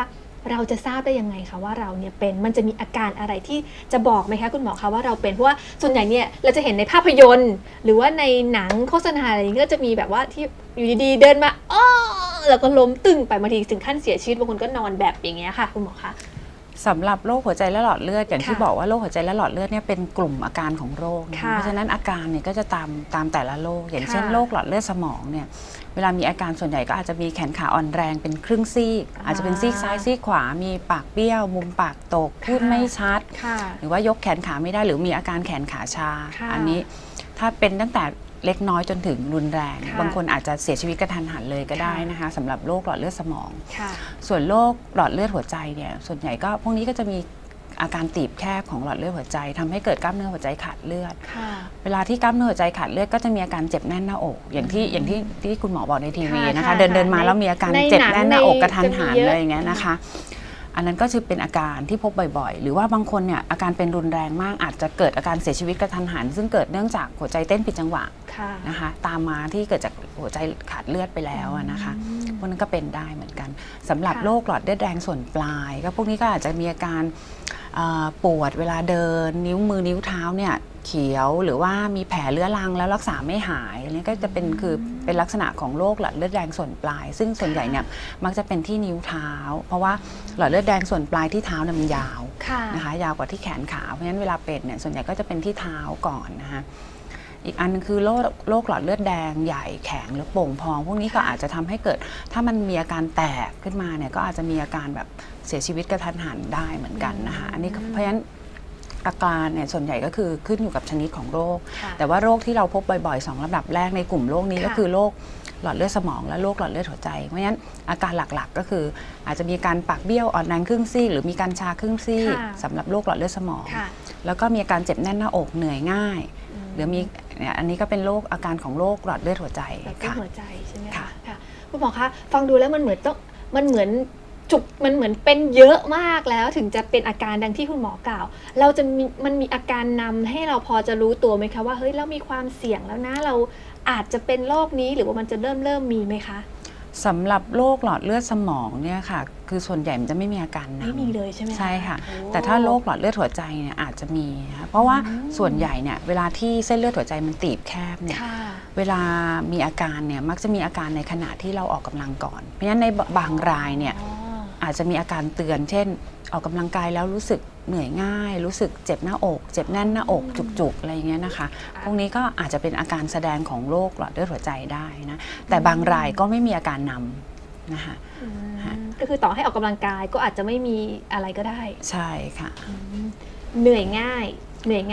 เราจะทราบได้ยังไงคะว่าเราเนี่ยเป็นมันจะมีอาการอะไรที่จะบอกไหมคะคุณหมอคะว่าเราเป็นเพราะว่าส่วนใหญ่เนี่ยเราจะเห็นในภาพยนตร์หรือว่าในหนังโฆษณาอะไรอย่างนี้ก็จะมีแบบว่าที่อยู่ดีๆเดินมาอ้อแล้วก็ล้มตึงไปบางทีถึงขั้นเสียชีวิตบางคนก็นอนแบบอย่างเงี้ยค่ะคุณหมอคะสำหรับโรคหัวใจและหลอดเลือดอย่างที่บอกว่าโรคหัวใจและหลอดเลือดเนี่ยเป็นกลุ่มอาการของโรคเพราะฉะนั้นอาการเนี่ยก็จะตามแต่ละโรคอย่างเช่นโรคหลอดเลือดสมองเนี่ยเวลามีอาการส่วนใหญ่ก็อาจจะมีแขนขาอ่อนแรงเป็นครึ่งซีกอาจจะเป็นซีกซ้ายซีกขวามีปากเบี้ยวมุมปากตกพูดไม่ชัดหรือว่ายกแขนขาไม่ได้หรือมีอาการแขนขาชาอันนี้ถ้าเป็นตั้งแต่เล็กน้อยจนถึงรุนแรงบางคนอาจจะเสียชีวิตกระทันหันเลยก็ได้นะคะสำหรับโรคหลอดเลือดสมองส่วนโรคหลอดเลือดหัวใจเนี่ยส่วนใหญ่ก็พวกนี้ก็จะมีอาการตีบแคบของหลอดเลือดหัวใจทำให้เกิดกล้ามเนื้อหัวใจขาดเลือดเวลาที่กล้ามเนื้อหัวใจขาดเลือดก็จะมีอาการเจ็บแน่นหน้าอกอย่างที่คุณหมอบอกในทีวีนะคะเดินมาแล้วมีอาการเจ็บแน่นหน้าอกกระทันหันอะไรอย่างเงี้ยนะคะอันนั้นก็คือเป็นอาการที่พบบ่อยๆหรือว่าบางคนเนี่ยอาการเป็นรุนแรงมากอาจจะเกิดอาการเสียชีวิตกระทันหันซึ่งเกิดเนื่องจากหัวใจเต้นผิดจังหวะนะคะตามมาที่เกิดจากหัวใจขาดเลือดไปแล้วนะคะพวกนั้นก็เป็นได้เหมือนกันสำหรับโรคหลอดเลือดแดงส่วนปลายก็พวกนี้ก็อาจจะมีอาการปวดเวลาเดินนิ้วมือนิ้วเท้าเนี่ยเขียวหรือว่ามีแผลเรื้อรังแล้วรักษาไม่หายอันนี้ก็จะเป็นเป็นลักษณะของโรคหลอดเลือดแดงส่วนปลายซึ่งส่วนใหญ่เนี่ยมักจะเป็นที่นิ้วเท้าเพราะว่าหลอดเลือดแดงส่วนปลายที่เท้าเนี่ยมันยาวนะคะยาวกว่าที่แขนขาเพราะฉะนั้นเวลาเป็นเนี่ยส่วนใหญ่ก็จะเป็นที่เท้าก่อนนะคะอีกอันนึงคือโรคหลอดเลือดแดงใหญ่แข็งหรือโป่งพองพวกนี้ก็อาจจะทำให้เกิดถ้ามันมีอาการแตกขึ้นมาเนี่ยก็อาจจะมีอาการแบบเสียชีวิตกระทันหันได้เหมือนกันนะคะอันนี้เพราะฉะนั้นอาการเนี่ยส่วนใหญ่ก็คือขึ้นอยู่กับชนิดของโรคแต่ว่าโรคที่เราพบบ่อยๆ2ลำดับแรกในกลุ่มโรคนี้ก็คือโรคหลอดเลือดสมองและโรคหลอดเลือดหัวใจเพราะฉะนั้นอาการหลักๆก็คืออาจจะมีการปากเบี้ยวอ่อนแรงครึ่งซีกหรือมีการชาครึ่งซีกสำหรับโรคหลอดเลือดสมองแล้วก็มีอาการเจ็บแน่นหน้าอกเหนื่อยง่ายหรือมีเนี่ยอันนี้ก็เป็นโรคอาการของโรคหลอดเลือดหัวใจค่ะหัวใจใช่ไหมคะคุณหมอคะฟังดูแล้วมันเหมือนเป็นเยอะมากแล้วถึงจะเป็นอาการดังที่คุณหมอกล่าวเราจะมันมีอาการนำให้เราพอจะรู้ตัวไหมคะว่าเฮ้ยเรามีความเสี่ยงแล้วนะเราอาจจะเป็นโรคนี้หรือว่ามันจะเริ่มมีไหมคะสำหรับโรคหลอดเลือดสมองเนี่ยค่ะคือส่วนใหญ่มันจะไม่มีอาการนำไม่มีเลยใช่ไหมใช่ค่ะแต่ถ้าโรคหลอดเลือดหัวใจเนี่ยอาจจะมีเพราะว่าส่วนใหญ่เนี่ยเวลาที่เส้นเลือดหัวใจมันตีบแคบเนี่ยเวลามีอาการเนี่ยมักจะมีอาการในขณะที่เราออกกำลังก่อนเพราะฉะนั้นในบางรายเนี่ยอาจจะมีอาการเตือนเช่นออกกำลังกายแล้วรู้สึกเหนื่อยง่ายรู้สึกเจ็บหน้าอกเจ็บแน่นหน้าอกจุกๆอะไรอย่างเงี้ยนะคะพวกนี้ก็อาจจะเป็นอาการแสดงของโรคหลอดเลือดหัวใจได้นะแต่บางรายก็ไม่มีอาการนำนะคะก็คือต่อให้ออกกำลังกายก็อาจจะไม่มีอะไรก็ได้ใช่ค่ะเหนื่อยง่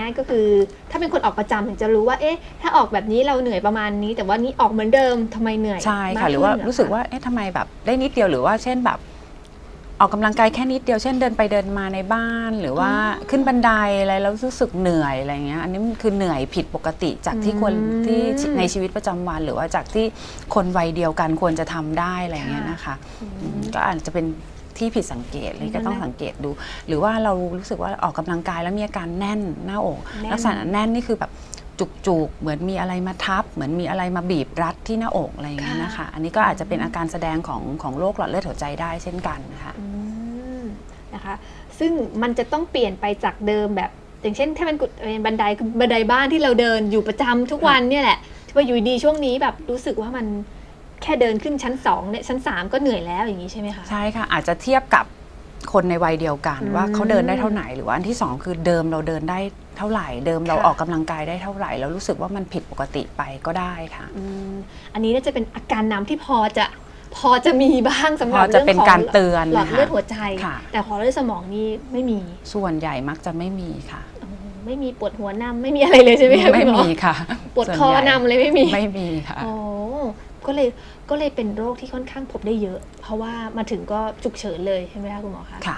ายก็คือถ้าเป็นคนออกประจำถึงจะรู้ว่าเอ๊ะถ้าออกแบบนี้เราเหนื่อยประมาณนี้แต่ว่านี้ออกเหมือนเดิมทำไมเหนื่อยใช่ค่ะหรือว่ารู้สึกว่าเอ๊ะทำไมแบบได้นิดเดียวหรือว่าเช่นแบบออกกำลังกายแค่นิดเดียวเช่นเดินไปเดินมาในบ้านหรือว่าขึ้นบันไดอะไรแล้วรู้สึกเหนื่อยอะไรเงี้ยอันนี้คือเหนื่อยผิดปกติจากที่ควรที่ในชีวิตประจำวันหรือว่าจากที่คนวัยเดียวกันควรจะทำได้อะไรเงี้ยนะคะก็อาจจะเป็นที่ผิดสังเกตเลยก็ต้องสังเกตดูหรือว่าเรารู้สึกว่าออกกำลังกายแล้วมีอาการแน่นหน้าอกลักษณะแน่นนี่คือแบบจุกๆเหมือนมีอะไรมาทับ เหมือนมีอะไรมาบีบรัดที่หน้าอกอะไรอย่างนี้นะคะอันนี้ก็อาจจะเป็นอาการแสดงของโรคหลอดเลือดหัวใจได้เช่นกันนะคะนะคะซึ่งมันจะต้องเปลี่ยนไปจากเดิมแบบอย่างเช่นถ้ามันเป็นบันไดบ้านที่เราเดินอยู่ประจำทุกวันเนี่ยแหละที่ว่าอยู่ดีช่วงนี้แบบรู้สึกว่ามันแค่เดินขึ้นชั้น2เนี่ยชั้น3ก็เหนื่อยแล้วอย่างนี้ใช่ไหมคะใช่ค่ะอาจจะเทียบกับคนในวัยเดียวกันว่าเขาเดินได้เท่าไหร่หรือว่าอันที่2คือเดิมเราเดินได้เท่าไหร่เดิมเราออกกำลังกายได้เท่าไหร่เรารู้สึกว่ามันผิดปกติไปก็ได้ค่ะอันนี้น่าจะเป็นอาการนำที่พอจะมีบ้างสำหรับเรื่องของหลอดเลือดหัวใจแต่หลอดเลือดสมองนี่ไม่มีส่วนใหญ่มักจะไม่มีค่ะไม่มีปวดหัวนำไม่มีอะไรเลยใช่ไหมคะไม่มีค่ะปวดคอนำเลยไม่มีค่ะโอ้ก็เลยเป็นโรคที่ค่อนข้างพบได้เยอะเพราะว่ามาถึงก็ฉุกเฉินเลยใช่ไหมคะคุณหมอคะค่ะ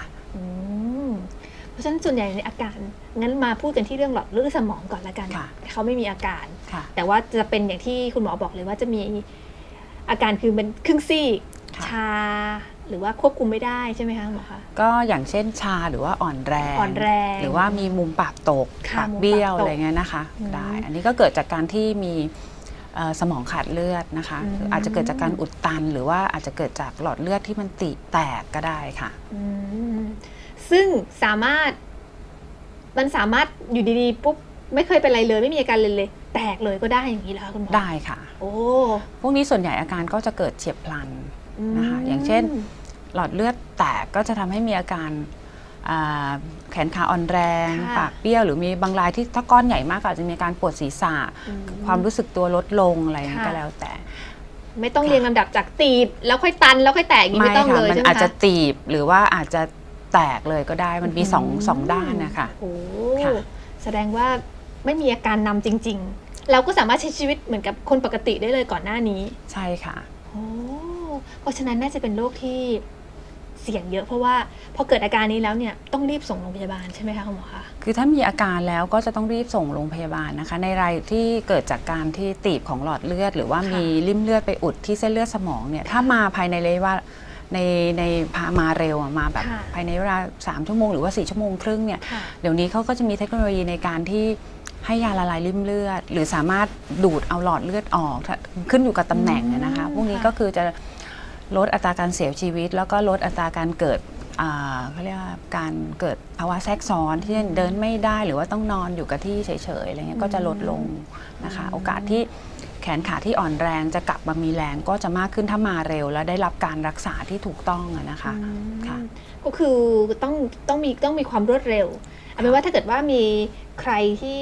เพราะฉะนั้นส่วนใหญ่ในอาการงั้นมาพูดกันที่เรื่องหลอดเลือดสมองก่อนละกันเขาไม่มีอาการแต่ว่าจะเป็นอย่างที่คุณหมอบอกเลยว่าจะมีอาการคือเป็นครึ่งซีกชาหรือว่าควบคุมไม่ได้ใช่ไหมคะหมอคะก็อย่างเช่นชาหรือว่าอ่อนแรงหรือว่ามีมุมปากตกปากเบี้ยวอะไรเงี้ยนะคะได้อันนี้ก็เกิดจากการที่มีสมองขาดเลือดนะคะอาจจะเกิดจากการอุดตันหรือว่าอาจจะเกิดจากหลอดเลือดที่มันตีบแตกก็ได้ค่ะซึ่งมันสามารถอยู่ดีๆปุ๊บไม่เคยเป็นอะไรเลยไม่มีอาการเลยแตกเลยก็ได้อย่างนี้เหรอคะคุณหมอได้ค่ะโอ้พวกนี้ส่วนใหญ่อาการก็จะเกิดเฉียบพลันนะคะอย่างเช่นหลอดเลือดแตกก็จะทำให้มีอาการแขนขาอ่อนแรงปากเปี้ยวหรือมีบางรายที่ถ้าก้อนใหญ่มากอาจจะมีการปวดศีรษะความรู้สึกตัวลดลงอะไรอย่างนี้ก็แล้วแต่ไม่ต้องเรียงลำดับจากตีบแล้วค่อยตันแล้วค่อยแตกอย่างนี้ไม่ต้องเลยใช่ไหมคะมันอาจจะตีบหรือว่าอาจจะแตกเลยก็ได้มันมีสองด้านนะคะโอ้แสดงว่าไม่มีอาการนำจริงๆเราก็สามารถใช้ชีวิตเหมือนกับคนปกติได้เลยก่อนหน้านี้ใช่ค่ะโอ้เพราะฉะนั้นน่าจะเป็นโรคที่เสี่ยงเยอะเพราะว่าพอเกิดอาการนี้แล้วเนี่ยต้องรีบส่งโรงพยาบาลใช่ไหมคะคุณหมอคะคือถ้ามีอาการแล้วก็จะต้องรีบส่งโรงพยาบาลนะคะในรายที่เกิดจากการที่ตีบของหลอดเลือดหรือว่ามีริ่มเลือดไปอุดที่เส้นเลือดสมองเนี่ยถ้ามาภายในเลยว่าในพามาเร็วมาแบบภายในเวลา3 ชั่วโมงหรือว่า4 ชั่วโมงครึ่งเนี่ยเดี๋ยวนี้เขาก็จะมีเทคโนโลยีในการที่ให้ยาละลายริ่มเลือดหรือสามารถดูดเอาหลอดเลือดออกขึ้นอยู่กับตำแหน่งนะคะพวกนี้ก็คือจะลดอัตราการเสียชีวิตแล้วก็ลดอัตราการเกิดเขาเรียกว่าการเกิดภาวะแทรกซ้อนที่เดินไม่ได้หรือว่าต้องนอนอยู่กับที่เฉยๆอะไรเงี้ยก็จะลดลงนะคะโอกาสที่แขนขาที่อ่อนแรงจะกลับมามีแรงก็จะมากขึ้นถ้ามาเร็วและได้รับการรักษาที่ถูกต้องนะคะค่ะก็คือต้องมีความรวดเร็วเอาเป็นว่าถ้าเกิดว่ามีใครที่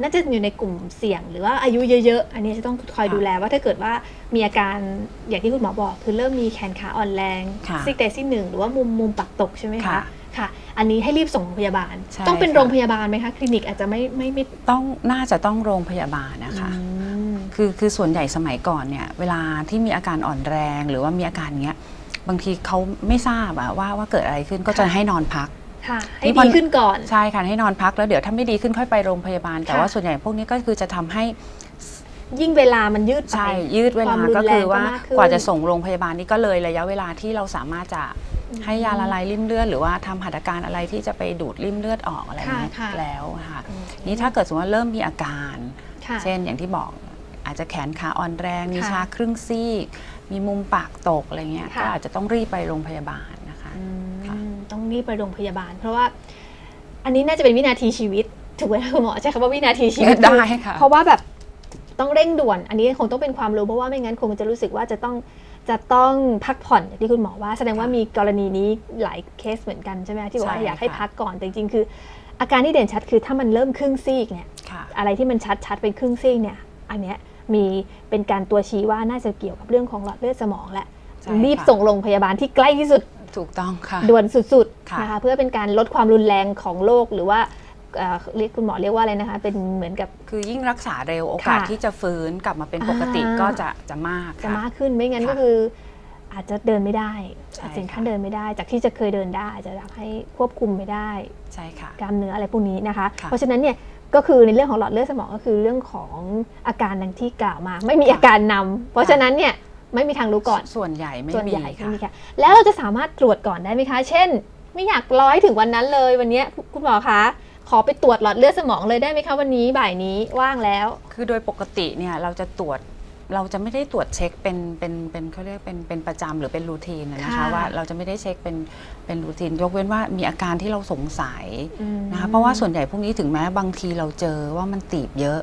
น่าจะอยู่ในกลุ่มเสี่ยงหรือว่าอายุเยอะๆอันนี้จะต้องคอยดูแลว่าถ้าเกิดว่ามีอาการอย่างที่คุณหมอบอกคือเริ่มมีแขนขาอ่อนแรงซีกใดซีกหนึ่งหรือว่ามุมปากตกใช่ไหมคะค่ะอันนี้ให้รีบส่งโรงพยาบาลต้องเป็นโรงพยาบาลไหมคะคลินิกอาจจะไม่ต้องน่าจะต้องโรงพยาบาลนะคะคือส่วนใหญ่สมัยก่อนเนี่ยเวลาที่มีอาการอ่อนแรงหรือว่ามีอาการเงี้ยบางทีเขาไม่ทราบว่าเกิดอะไรขึ้นก็จะให้นอนพักให้ดีขึ้นก่อนใช่ค่ะให้นอนพักแล้วเดี๋ยวถ้าไม่ดีขึ้นค่อยไปโรงพยาบาลแต่ว่าส่วนใหญ่พวกนี้ก็คือจะทำให้ยิ่งเวลามันยืดไปยืดเวลาก็คือว่ากว่าจะส่งโรงพยาบาลนี่ก็เลยระยะเวลาที่เราสามารถจะให้ยาละลายริ่มเลือดหรือว่าทำหัตถการอะไรที่จะไปดูดริ่มเลือดออกอะไรนี้แล้วค่ะนี่ถ้าเกิดสมมติว่าเริ่มมีอาการเช่นอย่างที่บอกอาจจะแขนขาอ่อนแรงมีชาครึ่งซีกมีมุมปากตกอะไรเงี้ยก็อาจจะต้องรีบไปโรงพยาบาลนะคะต้องรีบไปโรงพยาบาลเพราะว่าอันนี้น่าจะเป็นวินาทีชีวิตถูกไหมคุณหมอใช่ค่ะว่าวินาทีชีวิตได้ค่ะเพราะว่าแบบต้องเร่งด่วนอันนี้คงต้องเป็นความรู้เพราะว่าไม่งั้นคงจะรู้สึกว่าจะต้องพักผ่อนที่คุณหมอว่าแสดงว่ามีกรณีนี้หลายเคสเหมือนกันใช่ไหมที่บอกว่าอยากให้พักก่อนแต่จริงๆคืออาการที่เด่นชัดคือถ้ามันเริ่มครึ่งซีกเนี่ยอะไรที่มันชัดๆเป็นครึ่งซีกเนี่ยอันเนี้ยมีเป็นการตัวชี้ว่าน่าจะเกี่ยวกับเรื่องของหลอดเลือดสมองและรีบส่งโรงพยาบาลที่ใกล้ที่สุดถูกต้องค่ะด่วนสุดๆนะคะเพื่อเป็นการลดความรุนแรงของโรคหรือว่าคุณหมอเรียกว่าอะไรนะคะเป็นเหมือนกับคือยิ่งรักษาเร็วโอกาสที่จะฟื้นกลับมาเป็นปกติก็จะมากขึ้นไม่งั้นก็คืออาจจะเดินไม่ได้อาจจะขั้นเดินไม่ได้จากที่จะเคยเดินได้อาจจะทำให้ควบคุมไม่ได้ใช่ค่ะกล้ามเนื้ออะไรพวกนี้นะคะเพราะฉะนั้นเนี่ยก็คือในเรื่องของหลอดเลือดสมองก็คือเรื่องของอาการดังที่กล่าวมาไม่มีอาการนำเพราะฉะนั้นเนี่ยไม่มีทางรู้ก่อนส่วนใหญ่ไม่มีค่ะแล้วเราจะสามารถตรวจก่อนได้ไหมคะเช่นไม่อยากรอให้ถึงวันนั้นเลยวันนี้คุณหมอคะ ขอไปตรวจหลอดเลือดสมองเลยได้ไหมคะวันนี้บ่ายนี้ว่างแล้วคือโดยปกติเนี่ยเราจะไม่ได้ตรวจเช็คเป็นเขาเรียกเป็นประจำหรือเป็นรูทีนนะคะว่าเราจะไม่ได้เช็คเป็นรูทีนยกเว้นว่ามีอาการที่เราสงสัยนะคะเพราะว่าส่วนใหญ่พวกนี้ถึงแม้บางทีเราเจอว่ามันตีบเยอะ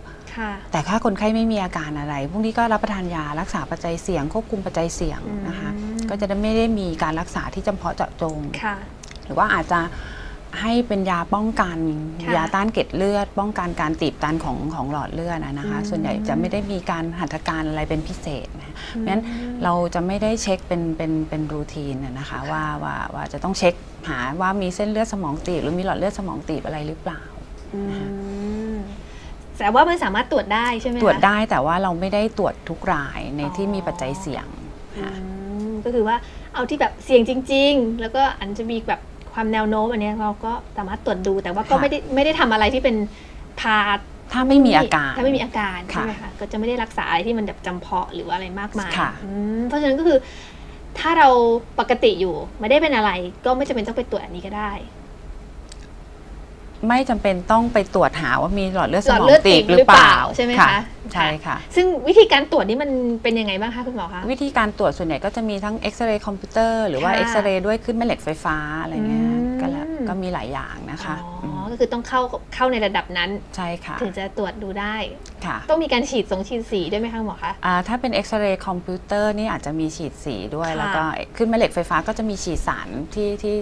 แต่ถ้าคนไข้ไม่มีอาการอะไรพวกนี้ก็รับประทานยารักษาปัจจัยเสี่ยงควบคุมปัจจัยเสี่ยงนะคะก็จะไม่ได้มีการรักษาที่จำเพาะเจาะจงหรือว่าอาจจะให้เป็นยาป้องกันยาต้านเกล็ดเลือดป้องกันการตีบตันของหลอดเลือดนะคะส่วนใหญ่จะไม่ได้มีการหัตถการอะไรเป็นพิเศษนะเพราะฉะนั้นเราจะไม่ได้เช็คเป็นรูทีนนะคะว่าจะต้องเช็คหาว่ามีเส้นเลือดสมองตีบหรือมีหลอดเลือดสมองตีบอะไรหรือเปล่าแต่ว่ามันสามารถตรวจได้ใช่ไหมตรวจได้แต่ว่าเราไม่ได้ตรวจทุกรายในที่มีปัจจัยเสี่ยงก็คือว่าเอาที่แบบเสี่ยงจริงๆแล้วก็อันจะมีแบบความแนวโน้มอันนี้เราก็สามารถตรวจดูแต่ว่าก็ไม่ได้ทำอะไรที่เป็นพาถ้าไม่มีอาการใช่ไหมคะก็จะไม่ได้รักษาอะไรที่มันแบบจำเพาะหรือว่าอะไรมากมายเพราะฉะนั้นก็คือถ้าเราปกติอยู่ไม่ได้เป็นอะไรก็ไม่จำเป็นต้องไปตรวจอันนี้ก็ได้ไม่จำเป็นต้องไปตรวจหาว่ามีหลอดเลือดสมองตีบหรือเปล่าใช่ไหมคะใช่ค่ะซึ่งวิธีการตรวจนี่มันเป็นยังไงบ้างคะคุณหมอคะวิธีการตรวจส่วนใหญ่ก็จะมีทั้งเอ็กซเรย์คอมพิวเตอร์หรือว่าเอ็กซเรย์ด้วยขึ้นแม่เหล็กไฟฟ้าอะไรเงี้ยก็มีหลายอย่างนะคะอ๋อก็คือต้องเข้าในระดับนั้นใช่ค่ะถึงจะตรวจดูได้ค่ะต้องมีการฉีดสีด้วยไหมคะหมอคะถ้าเป็นเอ็กซเรย์คอมพิวเตอร์นี่อาจจะมีฉีดสีด้วยแล้วก็ขึ้นแม่เหล็กไฟฟ้าก็จะมีฉีดสาร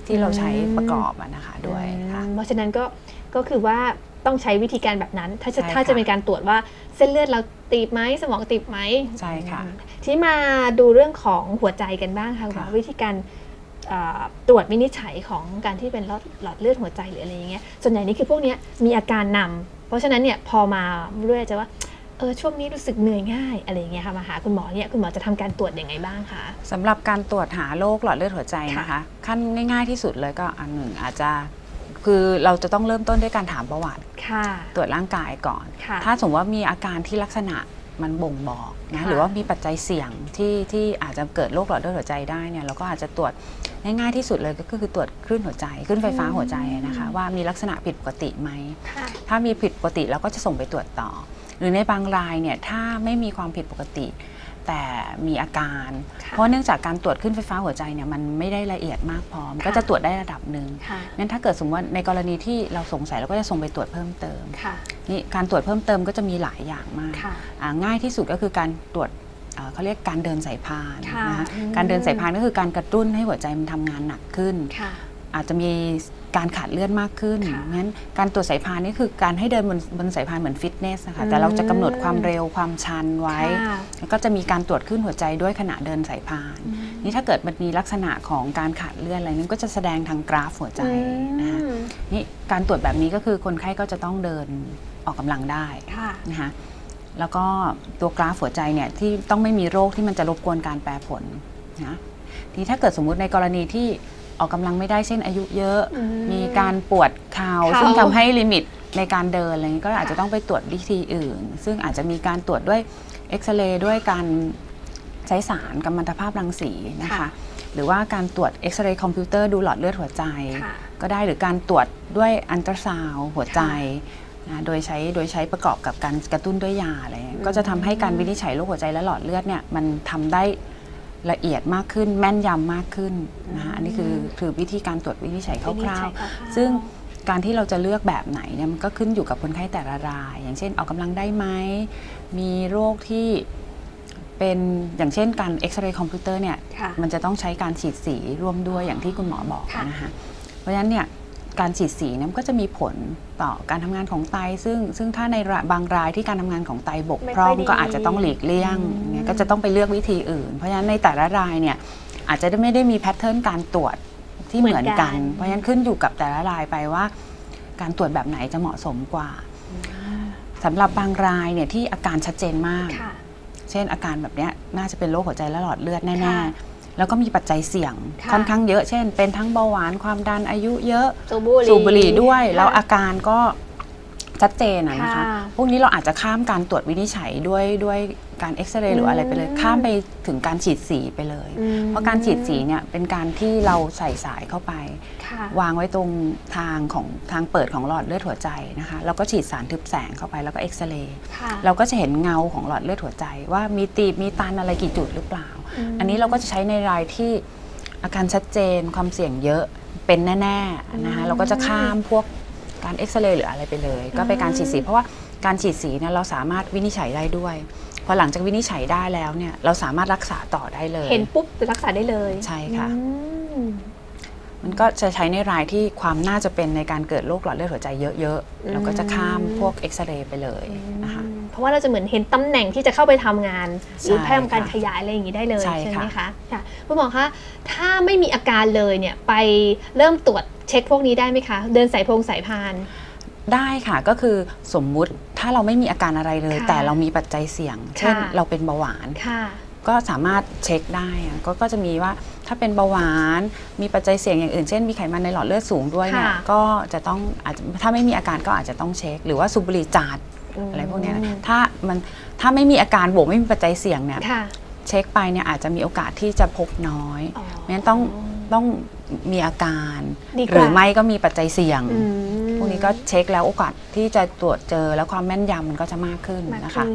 ที่เราใช้ประกอบนะคะด้วยค่ะเพราะฉะนั้นก็คือว่าต้องใช้วิธีการแบบนั้นถ้าจะเป็นการตรวจว่าเส้นเลือดเราตีบไหมสมองตีบไหมใช่ค่ะที่มาดูเรื่องของหัวใจกันบ้างค่ะวิธีการตรวจวินิจฉัยของการที่เป็นหลอดเลือดหัวใจหรืออะไรอย่างเงี้ยส่วนใหญ่นี่คือพวกนี้มีอาการนำเพราะฉะนั้นเนี่ยพอมาเรื่อยจะว่าช่วงนี้รู้สึกเหนื่อยง่ายอะไรอย่างเงี้ยค่ะมาหาคุณหมอเนี่ยคุณหมอจะทำการตรวจยังไงบ้างคะสำหรับการตรวจหาโรคหลอดเลือดหัวใจนะคะขั้นง่ายๆที่สุดเลยก็อันหนึ่งอาจจะคือเราจะต้องเริ่มต้นด้วยการถามประวัติตรวจร่างกายก่อนถ้าสมมติว่ามีอาการที่ลักษณะมันบ่งบอกนะหรือว่ามีปัจจัยเสี่ยงที่อาจจะเกิดโรคหลอดเลือดหัวใจได้เนี่ยเราก็อาจจะตรวจง่ายๆที่สุดเลยก็คือตรวจคลื่นหัวใจคลื่นไฟฟ้าหัวใจนะคะว่ามีลักษณะผิดปกติไหมถ้ามีผิดปกติเราก็จะส่งไปตรวจต่อหรือในบางรายเนี่ยถ้าไม่มีความผิดปกติแต่มีอาการเพราะเนื่องจากการตรวจคลื่นไฟฟ้าหัวใจเนี่ยมันไม่ได้ละเอียดมากพอก็จะตรวจได้ระดับหนึ่งงั้นถ้าเกิดสมมติว่าในกรณีที่เราสงสัยเราก็จะส่งไปตรวจเพิ่มเติมนี่การตรวจเพิ่มเติมก็จะมีหลายอย่างมากง่ายที่สุดก็คือการตรวจเขาเรียกการเดินสายพานนะคะการเดินสายพานก็คือการกระตุ้นให้หัวใจมันทำงานหนักขึ้นอาจจะมีการขาดเลือดมากขึ้นงั้นการตรวจสายพานนี่คือการให้เดินบนสายพานเหมือนฟิตเนสนะคะแต่เราจะกำหนดความเร็วความชันไว้แล้วก็จะมีการตรวจขึ้นหัวใจด้วยขณะเดินสายพานนี่ถ้าเกิดมันมีลักษณะของการขาดเลือดอะไรนั้นก็จะแสดงทางกราฟหัวใจนะคะนี่การตรวจแบบนี้ก็คือคนไข้ก็จะต้องเดินออกกำลังได้นะคะแล้วก็ตัวกราฟหัวใจเนี่ยที่ต้องไม่มีโรคที่มันจะรบกวนการแปรผลนะทีถ้าเกิดสมมุติในกรณีที่ออกกำลังไม่ได้เช่นอายุเยอะมีการปวดเข่าซึ่งทำให้ลิมิตในการเดินอะไรก็อาจจะต้องไปตรวจวิธีอื่นซึ่งอาจจะมีการตรวจด้วยเอ็กซเรย์ด้วยการใช้สารกัมมันตภาพรังสีนะคะหรือว่าการตรวจเอ็กซเรย์คอมพิวเตอร์ดูหลอดเลือดหัวใจก็ได้หรือการตรวจด้วยอัลตราซาวด์หัวใจโดยใช้ประกอบกับการกระตุ้นด้วยยาอะไรก็จะทำให้การวินิจฉัยโรคหัวใจและหลอดเลือดเนี่ยมันทำได้ละเอียดมากขึ้นแม่นยำมากขึ้นนะคะอันนี้คือวิธีการตรวจวินิจฉัยคร่าวๆซึ่งการที่เราจะเลือกแบบไหนเนี่ยมันก็ขึ้นอยู่กับคนไข้แต่ละรายอย่างเช่นออกกำลังได้ไหมมีโรคที่เป็นอย่างเช่นการเอ็กซเรย์คอมพิวเตอร์เนี่ยมันจะต้องใช้การฉีดสีร่วมด้วยอย่างที่คุณหมอบอกนะคะเพราะฉะนั้นเนี่ยการฉีดสีเนี่ยก็จะมีผลต่อการทำงานของไตซึ่งถ้าในบางรายที่การทำงานของไตบกพร่องก็อาจจะต้องหลีกเลี่ยงเนี่ยก็จะต้องไปเลือกวิธีอื่นเพราะฉะนั้นในแต่ละรายเนี่ยอาจจะไม่ได้มีแพทเทิร์นการตรวจที่เหมือนกันเพราะฉะนั้นขึ้นอยู่กับแต่ละรายไปว่าการตรวจแบบไหนจะเหมาะสมกว่าสำหรับบางรายเนี่ยที่อาการชัดเจนมากเช่นอาการแบบเนี้ยน่าจะเป็นโรคหัวใจและหลอดเลือดแน่ๆแล้วก็มีปัจจัยเสี่ยงค่อนข้างเยอะเช่นเป็นทั้งเบาหวานความดันอายุเยอะสูบบุหรี่ด้วยแล้วอาการก็ ชัดเจนนะคะพวกนี้เราอาจจะข้ามการตรวจวินิจฉัยด้วยการเอ็กซเรย์หรืออะไรไปเลยข้ามไปถึงการฉีดสีไปเลยเพราะการฉีดสีเนี่ยเป็นการที่เราใส่สายเข้าไปวางไว้ตรงทางเปิดของหลอดเลือดหัวใจนะคะแล้วก็ฉีดสารทึบแสงเข้าไปแล้วก็เอ็กซเรย์เราก็จะเห็นเงาของหลอดเลือดหัวใจว่ามีตีบมีตันอะไรกี่จุดหรือเปล่าอันนี้เราก็จะใช้ในรายที่อาการชัดเจนความเสี่ยงเยอะเป็นแน่ๆนะคะเราก็จะข้ามพวกการเอ็กซเรย์หรืออะไรไปเลยก็เป็นการฉีดสีเพราะว่าการฉีดสีเนี่ยเราสามารถวินิจฉัยได้ด้วยพอหลังจากวินิจฉัยได้แล้วเนี่ยเราสามารถรักษาต่อได้เลยเห็นปุ๊บรักษาได้เลยใช่ค่ะมันก็จะใช้ในรายที่ความน่าจะเป็นในการเกิดโรคหลอดเลือดหัวใจเยอะๆเราก็จะข้ามพวกเอ็กซเรย์ไปเลยนะคะเพราะว่าเราจะเหมือนเห็นตำแหน่งที่จะเข้าไปทำงานหรือแพร่การขยายอะไรอย่างนี้ได้เลยใช่ไหมคะค่ะคุณหมอคะถ้าไม่มีอาการเลยเนี่ยไปเริ่มตรวจเช็คพวกนี้ได้ไหมคะเดินสายพงสายพานได้ค่ะก็คือสมมุติถ้าเราไม่มีอาการอะไรเลยแต่เรามีปัจจัยเสี่ยงเช่นเราเป็นเบาหวานก็สามารถเช็คได้ก็จะมีว่าถ้าเป็นเบาหวานมีปัจจัยเสี่ยงอย่างอื่นเช่นมีไขมันในหลอดเลือดสูงด้วยเนี่ยก็จะต้องอาจจะถ้าไม่มีอาการก็อาจจะต้องเช็คหรือว่าสูบบุหรี่จัดอะไรพวกนี้ถ้าไม่มีอาการบวกไม่มีปัจจัยเสี่ยงเนี่ยเช็คไปเนี่ยอาจจะมีโอกาสที่จะพบน้อยงั้นต้องมีอาการหรือไม่ก็มีปัจจัยเสี่ยงพวกนี้ก็เช็คแล้วโอกาสที่จะตรวจเจอแล้วความแม่นยำมันก็จะมากขึ้นนะคะ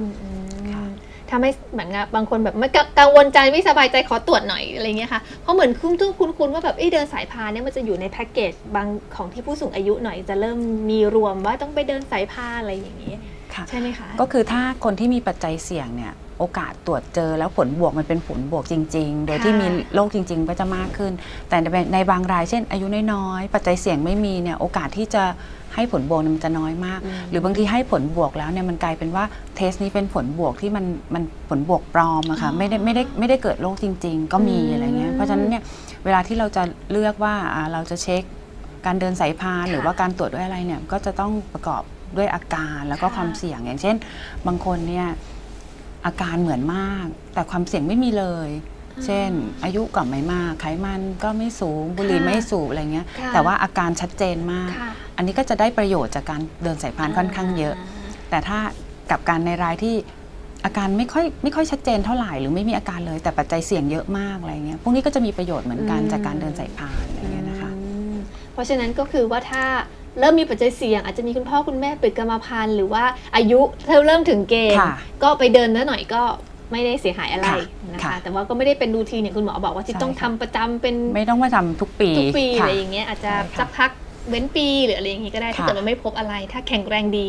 ถ้าไม่เหมือนบางคนแบบไม่กังวลใจไม่สบายใจขอตรวจหน่อยอะไรเงี้ยค่ะเพราะเหมือนคุ้นว่าแบบเดินสายพานเนี่ยมันจะอยู่ในแพ็กเกจบางของที่ผู้สูงอายุหน่อยจะเริ่มมีรวมว่าต้องไปเดินสายพานอะไรอย่างนี้ใช่ไหมคะก็คือถ้าคนที่มีปัจจัยเสี่ยงเนี่ยโอกาสตรวจเจอแล้วผลบวกมันเป็นผลบวกจริงๆโดยที่มีโรคจริงๆก็จะมากขึ้นแต่ในบางรายเช่นอายุน้อยๆปัจจัยเสี่ยงไม่มีเนี่ยโอกาสที่จะให้ผลบวกมันจะน้อยมากหรือบางทีให้ผลบวกแล้วเนี่ยมันกลายเป็นว่าเทสนี้เป็นผลบวกที่มันผลบวกปลอมอะค่ะไม่ได้เกิดโรคจริงๆก็มีอะไรเงี้ยเพราะฉะนั้นเนี่ยเวลาที่เราจะเลือกว่าเราจะเช็คการเดินสายพานหรือว่าการตรวจด้วยอะไรเนี่ยก็จะต้องประกอบด้วยอาการแล้วก็ความเสี่ยงอย่างเช่นบางคนเนี่ยอาการเหมือนมากแต่ความเสี่ยงไม่มีเลยเช่นอายุก็ไม่มากไขมันก็ไม่สูงบุหรี่ไม่สูบอะไรเงี้ยแต่ว่าอาการชัดเจนมากอันนี้ก็จะได้ประโยชน์จากการเดินสายพานค่อนข้างเยอะแต่ถ้ากับการในรายที่อาการไม่ค่อยชัดเจนเท่าไหร่หรือไม่มีอาการเลยแต่ปัจจัยเสี่ยงเยอะมากอะไรเงี้ยพวกนี้ก็จะมีประโยชน์เหมือนกันจากการเดินสายพานอะไรเงี้ยนะคะเพราะฉะนั้นก็คือว่าถ้าเริ่มมีปัจจัยเสี่ยงอาจจะมีคุณพ่อคุณแม่เป็นกรรมพันธุ์หรือว่าอายุเริ่มถึงเกณฑ์ก็ไปเดินนิดหน่อยก็ไม่ได้เสียหายอะไรนะคะแต่ว่าก็ไม่ได้เป็นรูทีนเนี่ยคุณหมอบอกว่าที่ต้องทำประจำเป็นไม่ต้องประจำทุกปีอะไรอย่างเงี้ยอาจจะสักพักเว้นปีหรืออะไรอย่างงี้ก็ได้ถ้าเกิดมันไม่พบอะไรถ้าแข็งแรงดี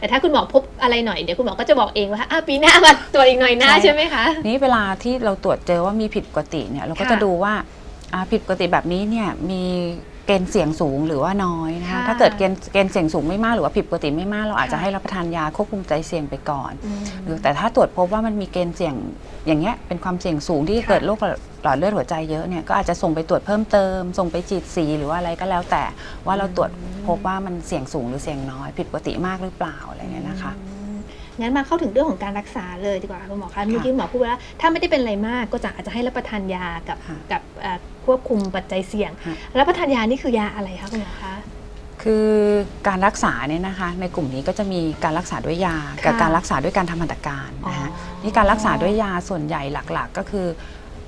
แต่ถ้าคุณหมอพบอะไรหน่อยเดี๋ยวคุณหมอก็จะบอกเองว่าปีหน้ามาตรวจอีกหน่อยหน้าใช่ไหมคะนี้เวลาที่เราตรวจเจอว่ามีผิดปกติเนี่ยเราก็จะดูว่าผิดปกติแบบนี้เนี่ยมีเกณฑ์เสี่ยงสูงหรือว่าน้อยนะคะถ้าเกิดเกณฑ์เสี่ยงสูงไม่มากหรือว่าผิดปกติไม่มากเราอาจจะให้รับประทานยาควบคุมใจเสี่ยงไปก่อนหรือแต่ถ้าตรวจพบว่ามันมีเกณฑ์เสี่ยงอย่างเงี้ยเป็นความเสี่ยงสูงที่เกิดโรคหลอดเลือดหัวใจเยอะเนี่ยก็อาจจะส่งไปตรวจเพิ่มเติมส่งไปฉีดสีหรือว่าอะไรก็แล้วแต่ว่าเราตรวจพบว่ามันเสี่ยงสูงหรือเสี่ยงน้อยผิดปกติมากหรือเปล่าอะไรเงี้ยนะคะงั้นมาเข้าถึงเรื่องของการรักษาเลยดีกว่าคุณหมอคะเมื่อกี้หมอพูดว่าถ้าไม่ได้เป็นอะไรมากก็อาจจะให้รับประทานยากับควบคุมปัจจัยเสี่ยงรับประทานยานี่คือยาอะไรคะคุณหมอคะคือการรักษาเนี่ยนะคะในกลุ่มนี้ก็จะมีการรักษาด้วยยากับการรักษาด้วยการทำหัตถการนะคะนี่การรักษาด้วยยาส่วนใหญ่หลักๆก็คือ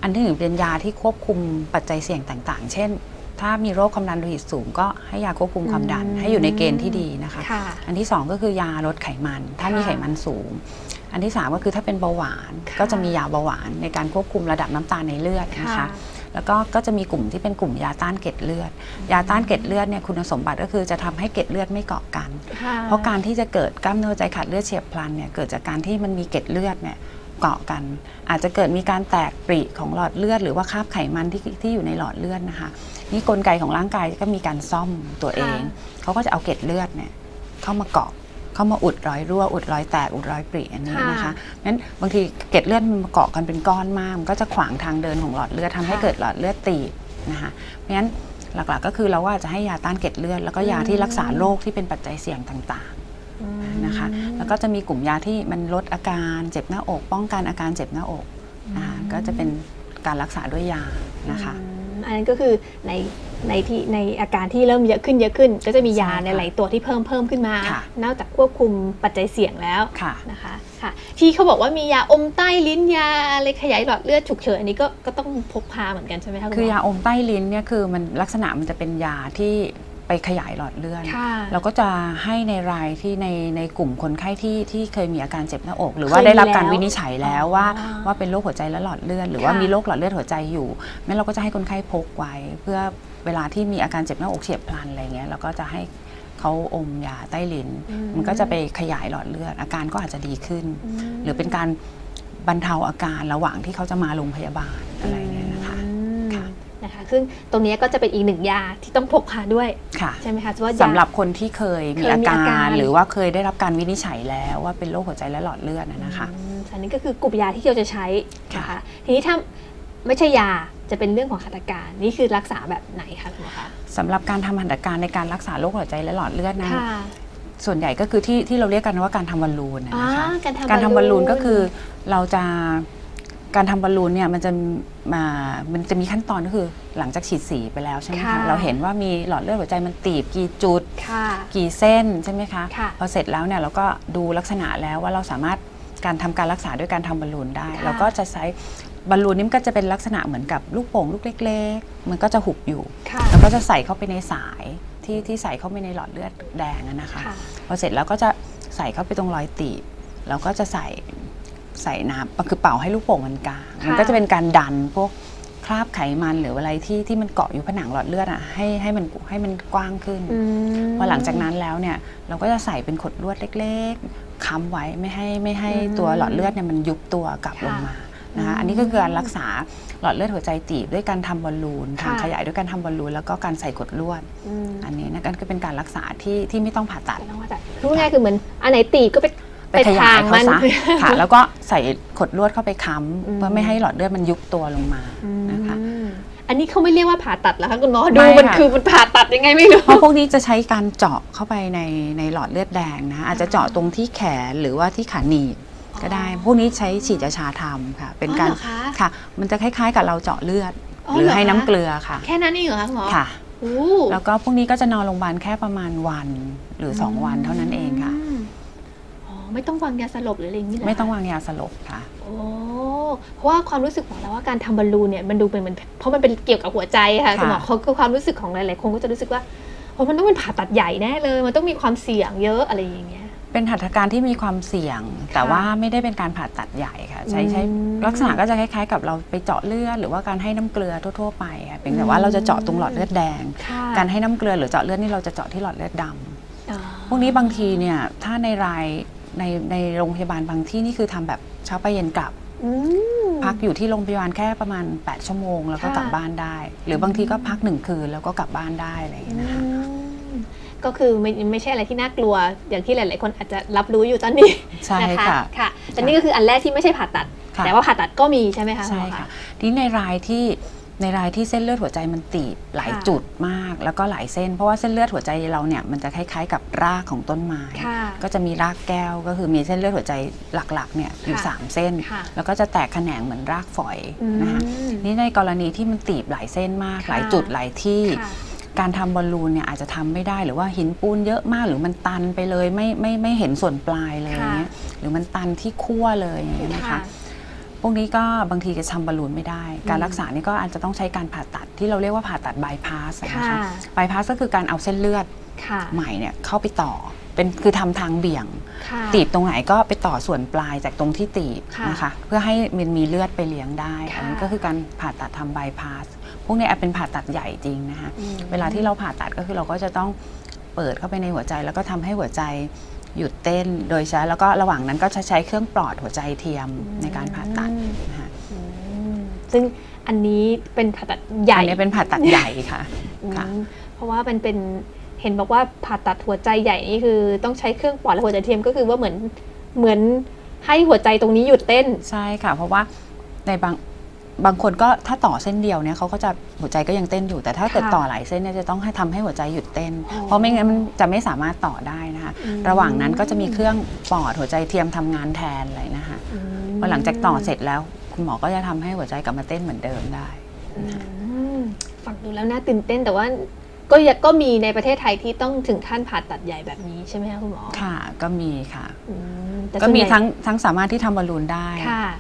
อันที่หนึ่งเป็นยาที่ควบคุมปัจจัยเสี่ยงต่างๆเช่นถ้ามีโรคความดันโลหิตสูงก็ให้ยาควบคุมความดันให้อยู่ในเกณฑ์ที่ดีนะคะอันที่2ก็คือยาลดไขมันถ้ามีไขมันสูงอันที่3ก็คือถ้าเป็นเบาหวานก็จะมียาเบาหวานในการควบคุมระดับน้ำตาลในเลือดนะคะแล้วก็จะมีกลุ่มที่เป็นกลุ่มยาต้านเกล็ดเลือดยาต้านเกล็ดเลือดเนี่ยคุณสมบัติก็คือจะทำให้เกล็ดเลือดไม่เกาะกันเพราะการที่จะเกิดกล้ามเนื้อใจขาดเลือดเฉียบพลันเนี่ยเกิดจากการที่มันมีเกล็ดเลือดเนี่ยเกาะกันอาจจะเกิดมีการแตกปริของหลอดเลือดหรือว่าคราบไขมันที่อยู่ในหลอดเลือดนะคะนี่กลไกของร่างกายก็มีการซ่อมตัวเองเขาก็จะเอาเกล็ดเลือดเนี่ยเข้ามาเกาะเข้ามาอุดรอยรั่วอุดรอยแตกอุดรอยปริอันนี้นะคะนั้นบางทีเกล็ดเลือดมันมาเกาะกันเป็นก้อนมากมันก็จะขวางทางเดินของหลอดเลือดทำให้เกิดหลอดเลือดตีบนะคะเพราะฉะนั้นหลักๆก็คือเราว่าจะให้ยาต้านเกล็ดเลือดแล้วก็ยาที่รักษาโรคที่เป็นปัจจัยเสี่ยงต่างๆนะคะแล้วก็จะมีกลุ่มยาที่มันลดอาการเจ็บหน้าอกป้องกันอาการเจ็บหน้าอกก็จะเป็นการรักษาด้วยยานะคะอันนั้นก็คือใน ในอาการที่เริ่มเยอะขึ้นก็จะมียาในหลายตัวที่เพิ่มขึ้นมานอกจากควบคุมปัจจัยเสี่ยงแล้วนะคะค่ะที่เขาบอกว่ามียาอมใต้ลิ้นยาอะไรขยายหลอดเลือดฉุกเฉินอันนี้ก็ต้องพกพาเหมือนกันใช่ไหมคะคือยาอมใต้ลิ้นเนี่ยคือมันลักษณะมันจะเป็นยาที่ไปขยายหลอดเลือดเราก็จะให้ในรายที่ในกลุ่มคนไข้ที่เคยมีอาการเจ็บหน้าอกหรือว่าได้รับการวินิจฉัยแล้วว่าเป็นโรคหัวใจและหลอดเลือดหรือว่ามีโรคหลอดเลือดหัวใจอยู่แม้เราก็จะให้คนไข้พกไว้เพื่อเวลาที่มีอาการเจ็บหน้าอกเฉียบพลันอะไรเงี้ยเราก็จะให้เขาอมยาใต้ลิ้นมันก็จะไปขยายหลอดเลือดอาการก็อาจจะดีขึ้นหรือเป็นการบรรเทาอาการระหว่างที่เขาจะมาโรงพยาบาลอะไรเงี้ยนะคะซึ่งตรงนี้ก็จะเป็นอีกหนึ่งยาที่ต้องพกพาด้วยใช่ไหมคะสำหรับคนที่เคยมีอาการหรือว่าเคยได้รับการวินิจฉัยแล้วว่าเป็นโรคหัวใจและหลอดเลือดนะคะอันนี้ก็คือกลุ่มยาที่เราจะใช้นะคะทีนี้ถ้าไม่ใช่ยาจะเป็นเรื่องของหัตถการนี่คือรักษาแบบไหนคะคุณหมอคะสำหรับการทำหัตถการในการรักษาโรคหัวใจและหลอดเลือดนะส่วนใหญ่ก็คือที่เราเรียกกันว่าการทำบอลลูนนะคะการทำบอลลูนก็คือเราจะการทำบอลลูนเนี่ยมันจะมีขั้นตอนก็คือหลังจากฉีดสีไปแล้วใช่ไหมคะเราเห็นว่ามีหลอดเลือดหัวใจมันตีบกี่จุดกี่เส้นใช่ไหมคะพอเสร็จแล้วเนี่ยเราก็ดูลักษณะแล้วว่าเราสามารถการทำการรักษาด้วยการทำบอลลูนได้เราก็จะใช้บอลลูนนี่มันก็จะเป็นลักษณะเหมือนกับลูกโป่งลูกเล็กๆมันก็จะหุบอยู่แล้วก็จะใส่เข้าไปในสายที่ใส่เข้าไปในหลอดเลือดแดงนะคะพอเสร็จแล้วก็จะใส่เข้าไปตรงรอยตีบเราก็จะใส่น้ำคือเป่าให้ลูกโป่งมันกลางมันก็จะเป็นการดันพวกคราบไขมันหรืออะไรที่มันเกาะอยู่ผนังหลอดเลือดให้มันกว้างขึ้นพอหลังจากนั้นแล้วเนี่ยเราก็จะใส่เป็นขดลวดเล็กๆค้ำไว้ไม่ให้ตัวหลอดเลือดเนี่ยมันยุบตัวกลับลงมานะคะอันนี้ก็คือการรักษาหลอดเลือดหัวใจตีบด้วยการทำบอลลูนทางขยายด้วยการทำบอลลูนแล้วก็การใส่ขดลวดอันนี้นะก็เป็นการรักษาที่ไม่ต้องผ่าตัดพูดง่ายคือเหมือนอันไหนตีบก็ไปขยายเขาซะค่ะแล้วก็ใส่ขดลวดเข้าไปค้ำเพื่อไม่ให้หลอดเลือดมันยุบตัวลงมานะคะอันนี้เขาไม่เรียกว่าผ่าตัดหรอคะคุณหมอดูมันคือมันผ่าตัดยังไงไม่รู้เพราะพวกนี้จะใช้การเจาะเข้าไปในหลอดเลือดแดงนะอาจจะเจาะตรงที่แขนหรือว่าที่ขาหนีบก็ได้พวกนี้ใช้ฉีดยาชาทำค่ะเป็นการค่ะมันจะคล้ายๆกับเราเจาะเลือดหรือให้น้ำเกลือค่ะแค่นั้นเองเหรอคะหมอค่ะแล้วก็พวกนี้ก็จะนอนโรงพยาบาลแค่ประมาณวันหรือ2วันเท่านั้นเองค่ะไม่ต้องวางยาสลบหรืออะไรอย่างนี้เลยไม่ต้องวางยาสลบค่ะโอ้เพราะว่าความรู้สึกของเราว่าการทำบอลลูนเนี่ยมันดูเป็นเพราะมันเป็นเกี่ยวกับหัวใจค่ะคุณหมอเขาก็ความรู้สึกของหลายๆคนก็จะรู้สึกว่าโอ้มันต้องเป็นผ่าตัดใหญ่แน่เลยมันต้องมีความเสี่ยงเยอะอะไรอย่างเงี้ยเป็นหัตถการที่มีความเสี่ยงแต่ว่าไม่ได้เป็นการผ่าตัดใหญ่ค่ะใช้ลักษณะก็จะคล้ายๆกับเราไปเจาะเลือดหรือว่าการให้น้ำเกลือทั่วๆไปค่ะเป็นแต่ว่าเราจะเจาะตรงหลอดเลือดแดงการให้น้ำเกลือหรือเจาะเลือดนี่เราจะเจาะที่หลอดเลือดดำพวกนี้บางทีเนี่ยถ้าในโรงพยาบาลบางที่นี่คือทำแบบเช้าไปเย็นกลับพักอยู่ที่โรงพยาบาลแค่ประมาณ8ชั่วโมงแล้วก็กลับบ้านได้หรือบางทีก็พัก1คืนแล้วก็กลับบ้านได้อะไรอย่างนี้นะคะก็คือไม่ใช่อะไรที่น่ากลัวอย่างที่หลายๆคนอาจจะรับรู้อยู่ตอนนี้ใช่ค่ะค่ะแต่นี่ก็คืออันแรกที่ไม่ใช่ผ่าตัดแต่ว่าผ่าตัดก็มีใช่ไหมคะใช่ค่ะทีนี้ในรายที่เส้นเลือดหัวใจมันตีบหลายจุดมากแล้วก็หลายเส้นเพราะว่าเส้นเลือดหัวใจเราเนี่ยมันจะคล้ายๆกับรากของต้นไม้ก็จะมีรากแก้วก็คือมีเส้นเลือดหัวใจหลักๆเนี่ยอยู่3เส้นแล้วก็จะแตกแขนงเหมือนรากฝอยนะคะนี่ในกรณีที่มันตีบหลายเส้นมากหลายจุดหลายที่การทำบอลลูนเนี่ยอาจจะทำไม่ได้หรือว่าหินปูนเยอะมากหรือมันตันไปเลยไม่เห็นส่วนปลายเลยหรือมันตันที่ขั้วเลยนะคะพวกนี้ก็บางทีจะทำบอลลูนไม่ได้การรักษานี่ก็อาจจะต้องใช้การผ่าตัดที่เราเรียกว่าผ่าตัดบายพาสนะคะบายพาสก็คือการเอาเส้นเลือดใหม่เนี่ยเข้าไปต่อเป็นคือทำทางเบี่ยงตีบตรงไหนก็ไปต่อส่วนปลายจากตรงที่ตีบนะคะเพื่อให้มันมีเลือดไปเลี้ยงได้อันนั้นก็คือการผ่าตัดทำบายพาสพวกนี้อาจเป็นผ่าตัดใหญ่จริงนะคะเวลาที่เราผ่าตัดก็คือเราก็จะต้องเปิดเข้าไปในหัวใจแล้วก็ทำให้หัวใจหยุดเต้นโดยใช้แล้วก็ระหว่างนั้นก็ใช้เครื่องปลอดหัวใจเทียมในการผ่าตัดนะคะซึ่งอันนี้เป็นผ่าตัดใหญ่อันนี้เป็นผ่าตัดใหญ่ค่ะเพราะว่ามันเป็นเห็นบอกว่าผ่าตัดหัวใจใหญ่นี่คือต้องใช้เครื่องปลอดและหัวใจเทียมก็คือว่าเหมือนให้หัวใจตรงนี้หยุดเต้นใช่ค่ะเพราะว่าในบางคนก็ถ้าต่อเส้นเดียวเนี่ยเขาก็จะหัวใจก็ยังเต้นอยู่แต่ถ้าเกิดต่อหลายเส้นเนี่ยจะต้องให้ทำให้หัวใจหยุดเต้นเพราะไม่งั้นมันจะไม่สามารถต่อได้นะคะระหว่างนั้นก็จะมีเครื่องปอดหัวใจเทียมทำงานแทนเลยนะคะพอหลังจากต่อเสร็จแล้วคุณหมอก็จะทำให้หัวใจกลับมาเต้นเหมือนเดิมได้นะคะ ฟังดูแล้วน่าตื่นเต้นแต่ว่าก็มีในประเทศไทยที่ต้องถึงขั้นผ่าตัดใหญ่แบบนี้ใช่ไหมคะคุณหมอค่ะก็มีค่ะก็มีทั้งสามารถที่ทำบอลลูนได้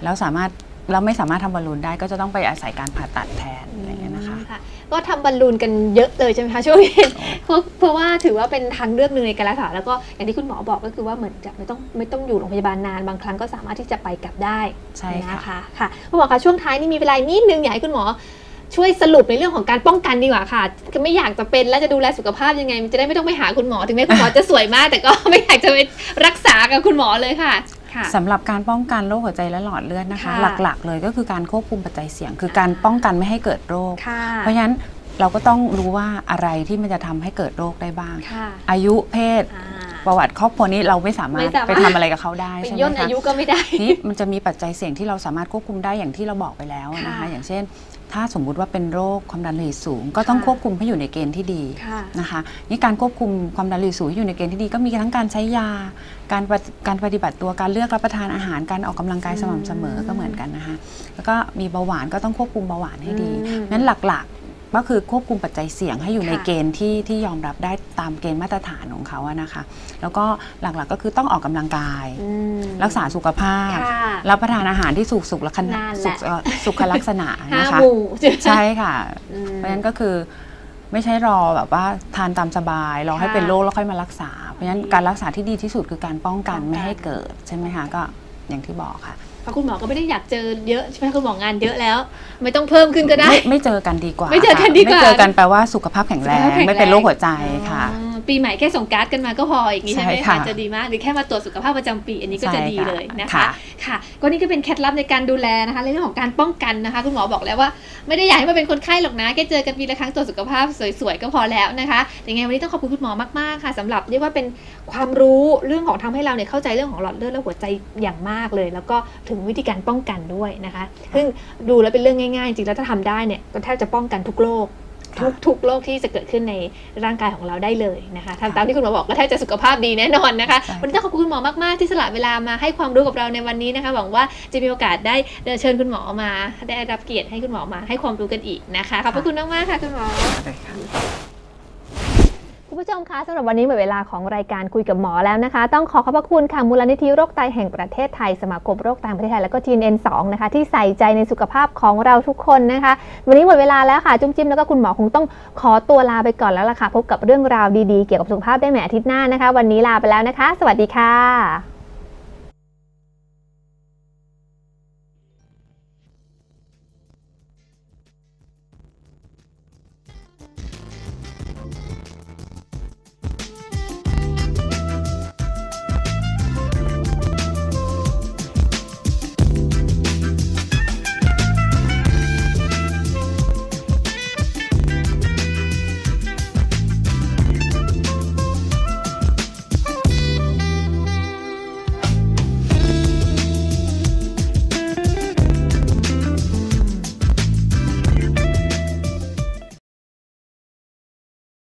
แล้วสามารถเราไม่สามารถทำบอลลูนได้ก็จะต้องไปอาศัยการผ่าตัดแทนอะไรอย่างนี้นะคะก็ทำบอลลูนกันเยอะเลยใช่ไหมคะช่วงนี้เพราะว่าถือว่าเป็นทางเลือกหนึ่งในการรักษาแล้วก็อย่างที่คุณหมอบอกก็คือว่าเหมือนจะไม่ต้องอยู่โรงพยาบาลนานบางครั้งก็สามารถที่จะไปกลับได้ใช่นะคะค่ะคุณหมอคะช่วงท้ายนี่มีเวลานิดนึงอยากให้คุณหมอช่วยสรุปในเรื่องของการป้องกันดีกว่าค่ะไม่อยากจะเป็นแล้วจะดูแลสุขภาพยังไงจะได้ไม่ต้องไปหาคุณหมอถึงแม้คุณหมอจะสวยมากแต่ก็ไม่อยากจะไปรักษากับคุณหมอเลยค่ะสำหรับการป้องกันโรคหัวใจและหลอดเลือดนะคะหลักๆเลยก็คือการควบคุมปัจจัยเสี่ยงคือการป้องกันไม่ให้เกิดโรคเพราะฉะนั้นเราก็ต้องรู้ว่าอะไรที่มันจะทำให้เกิดโรคได้บ้างอายุเพศประวัติครอบครัวนี้เราไม่สามารถไปทำอะไรกับเขาได้ใช่ไหมคะย่นอายุก็ไม่ได้นี่มันจะมีปัจจัยเสี่ยงที่เราสามารถควบคุมได้อย่างที่เราบอกไปแล้วนะคะอย่างเช่นถ้าสมมุติว่าเป็นโรคความดันโลหิตสูงก็ต้องควบคุมให้อยู่ในเกณฑ์ที่ดีนะคะนี่การควบคุมความดันโลหิตสูงให้อยู่ในเกณฑ์ที่ดีก็มีทั้งการใช้ยาการปฏิบัติตัวการเลือกรับประทานอาหารการออกกำลังกายสม่ำเสมอก็เหมือนกันนะคะแล้วก็มีเบาหวานก็ต้องควบคุมเบาหวานให้ดีนั้นหลักๆก็คือควบคุมปัจจัยเสี่ยงให้อยู่ในเกณฑ์ที่ยอมรับได้ตามเกณฑ์มาตรฐานของเขาอะนะคะแล้วก็หลักๆก็คือต้องออกกำลังกายรักษาสุขภาพรับประทานอาหารที่สุขลักษณะนะคะใช่ค่ะเพราะฉะนั้นก็คือไม่ใช่รอแบบว่าทานตามสบายรอให้เป็นโรคแล้วค่อยมารักษาเพราะฉะนั้นการรักษาที่ดีที่สุดคือการป้องกันไม่ให้เกิดใช่ไหมคะก็อย่างที่บอกค่ะเพราะคุณหมอก็ไม่ได้อยากเจอเยอะใช่ไหมคุณหมองานเยอะแล้วไม่ต้องเพิ่มขึ้นก็ได้ไม่เจอกันดีกว่าไม่เจอกันดีกว่าไม่เจอกันแปลว่าสุขภาพแข็งแรงไม่เป็นโรคหัวใจค่ะปีใหม่แค่ส่งการ์ดกันมาก็พออย่างนี้ใช่ไหมคะจะดีมากหรือแค่มาตรวจสุขภาพประจำปีอันนี้ก็จะดีเลยนะคะค่ะก็นี่ก็เป็นเคล็ดลับในการดูแลนะคะในเรื่องของการป้องกันนะคะคุณหมอบอกแล้วว่าไม่ได้อยากให้มาเป็นคนไข้หรอกนะแค่เจอกันปีละครั้งตรวจสุขภาพสวยๆก็พอแล้วนะคะยังไงวันนี้ต้องขอบคุณคุณหมอมากๆค่ะสำหรับเรียกว่าเป็นความรู้เรื่องของทำให้เราเนี่ยเข้าใจเรื่องของหลอดเลือดและหัวใจอย่างมากเลยแล้วก็ถึงวิธีการป้องกันด้วยนะคะซึ่งดูแล้วเป็นเรื่องง่ายๆจริงแล้วถ้าทำได้เนี่ยก็แทบจะป้องกันทุกโรคทุกโรคที่จะเกิดขึ้นในร่างกายของเราได้เลยนะคะทำตามที่คุณหมอบอกก็แทบจะสุขภาพดีแน่นอนนะคะวันนี้ต้องขอบคุณคุณหมอมากๆที่สละเวลามาให้ความรู้กับเราในวันนี้นะคะหวังว่าจะมีโอกาสได้เชิญคุณหมอมาได้รับเกียรติให้คุณหมอมาให้ความรู้กันอีกนะคะขอบพระคุณมากๆค่ะคุณหมอคุณผู้ชมคะสำหรับวันนี้หมดเวลาของรายการคุยกับหมอแล้วนะคะต้องขอขอบพระคุณค่ะมูลนิธิโรคไตแห่งประเทศไทยสมาคมโรคไตแห่งประเทศไทยแล้วก็ TNN2 นะคะที่ใส่ใจในสุขภาพของเราทุกคนนะคะวันนี้หมดเวลาแล้วค่ะจุ๊บจิ๊บแล้วก็คุณหมอคงต้องขอตัวลาไปก่อนแล้วล่ะค่ะพบกับเรื่องราวดีๆเกี่ยวกับสุขภาพได้ใหม่อาทิตย์หน้านะคะวันนี้ลาไปแล้วนะคะสวัสดีค่ะ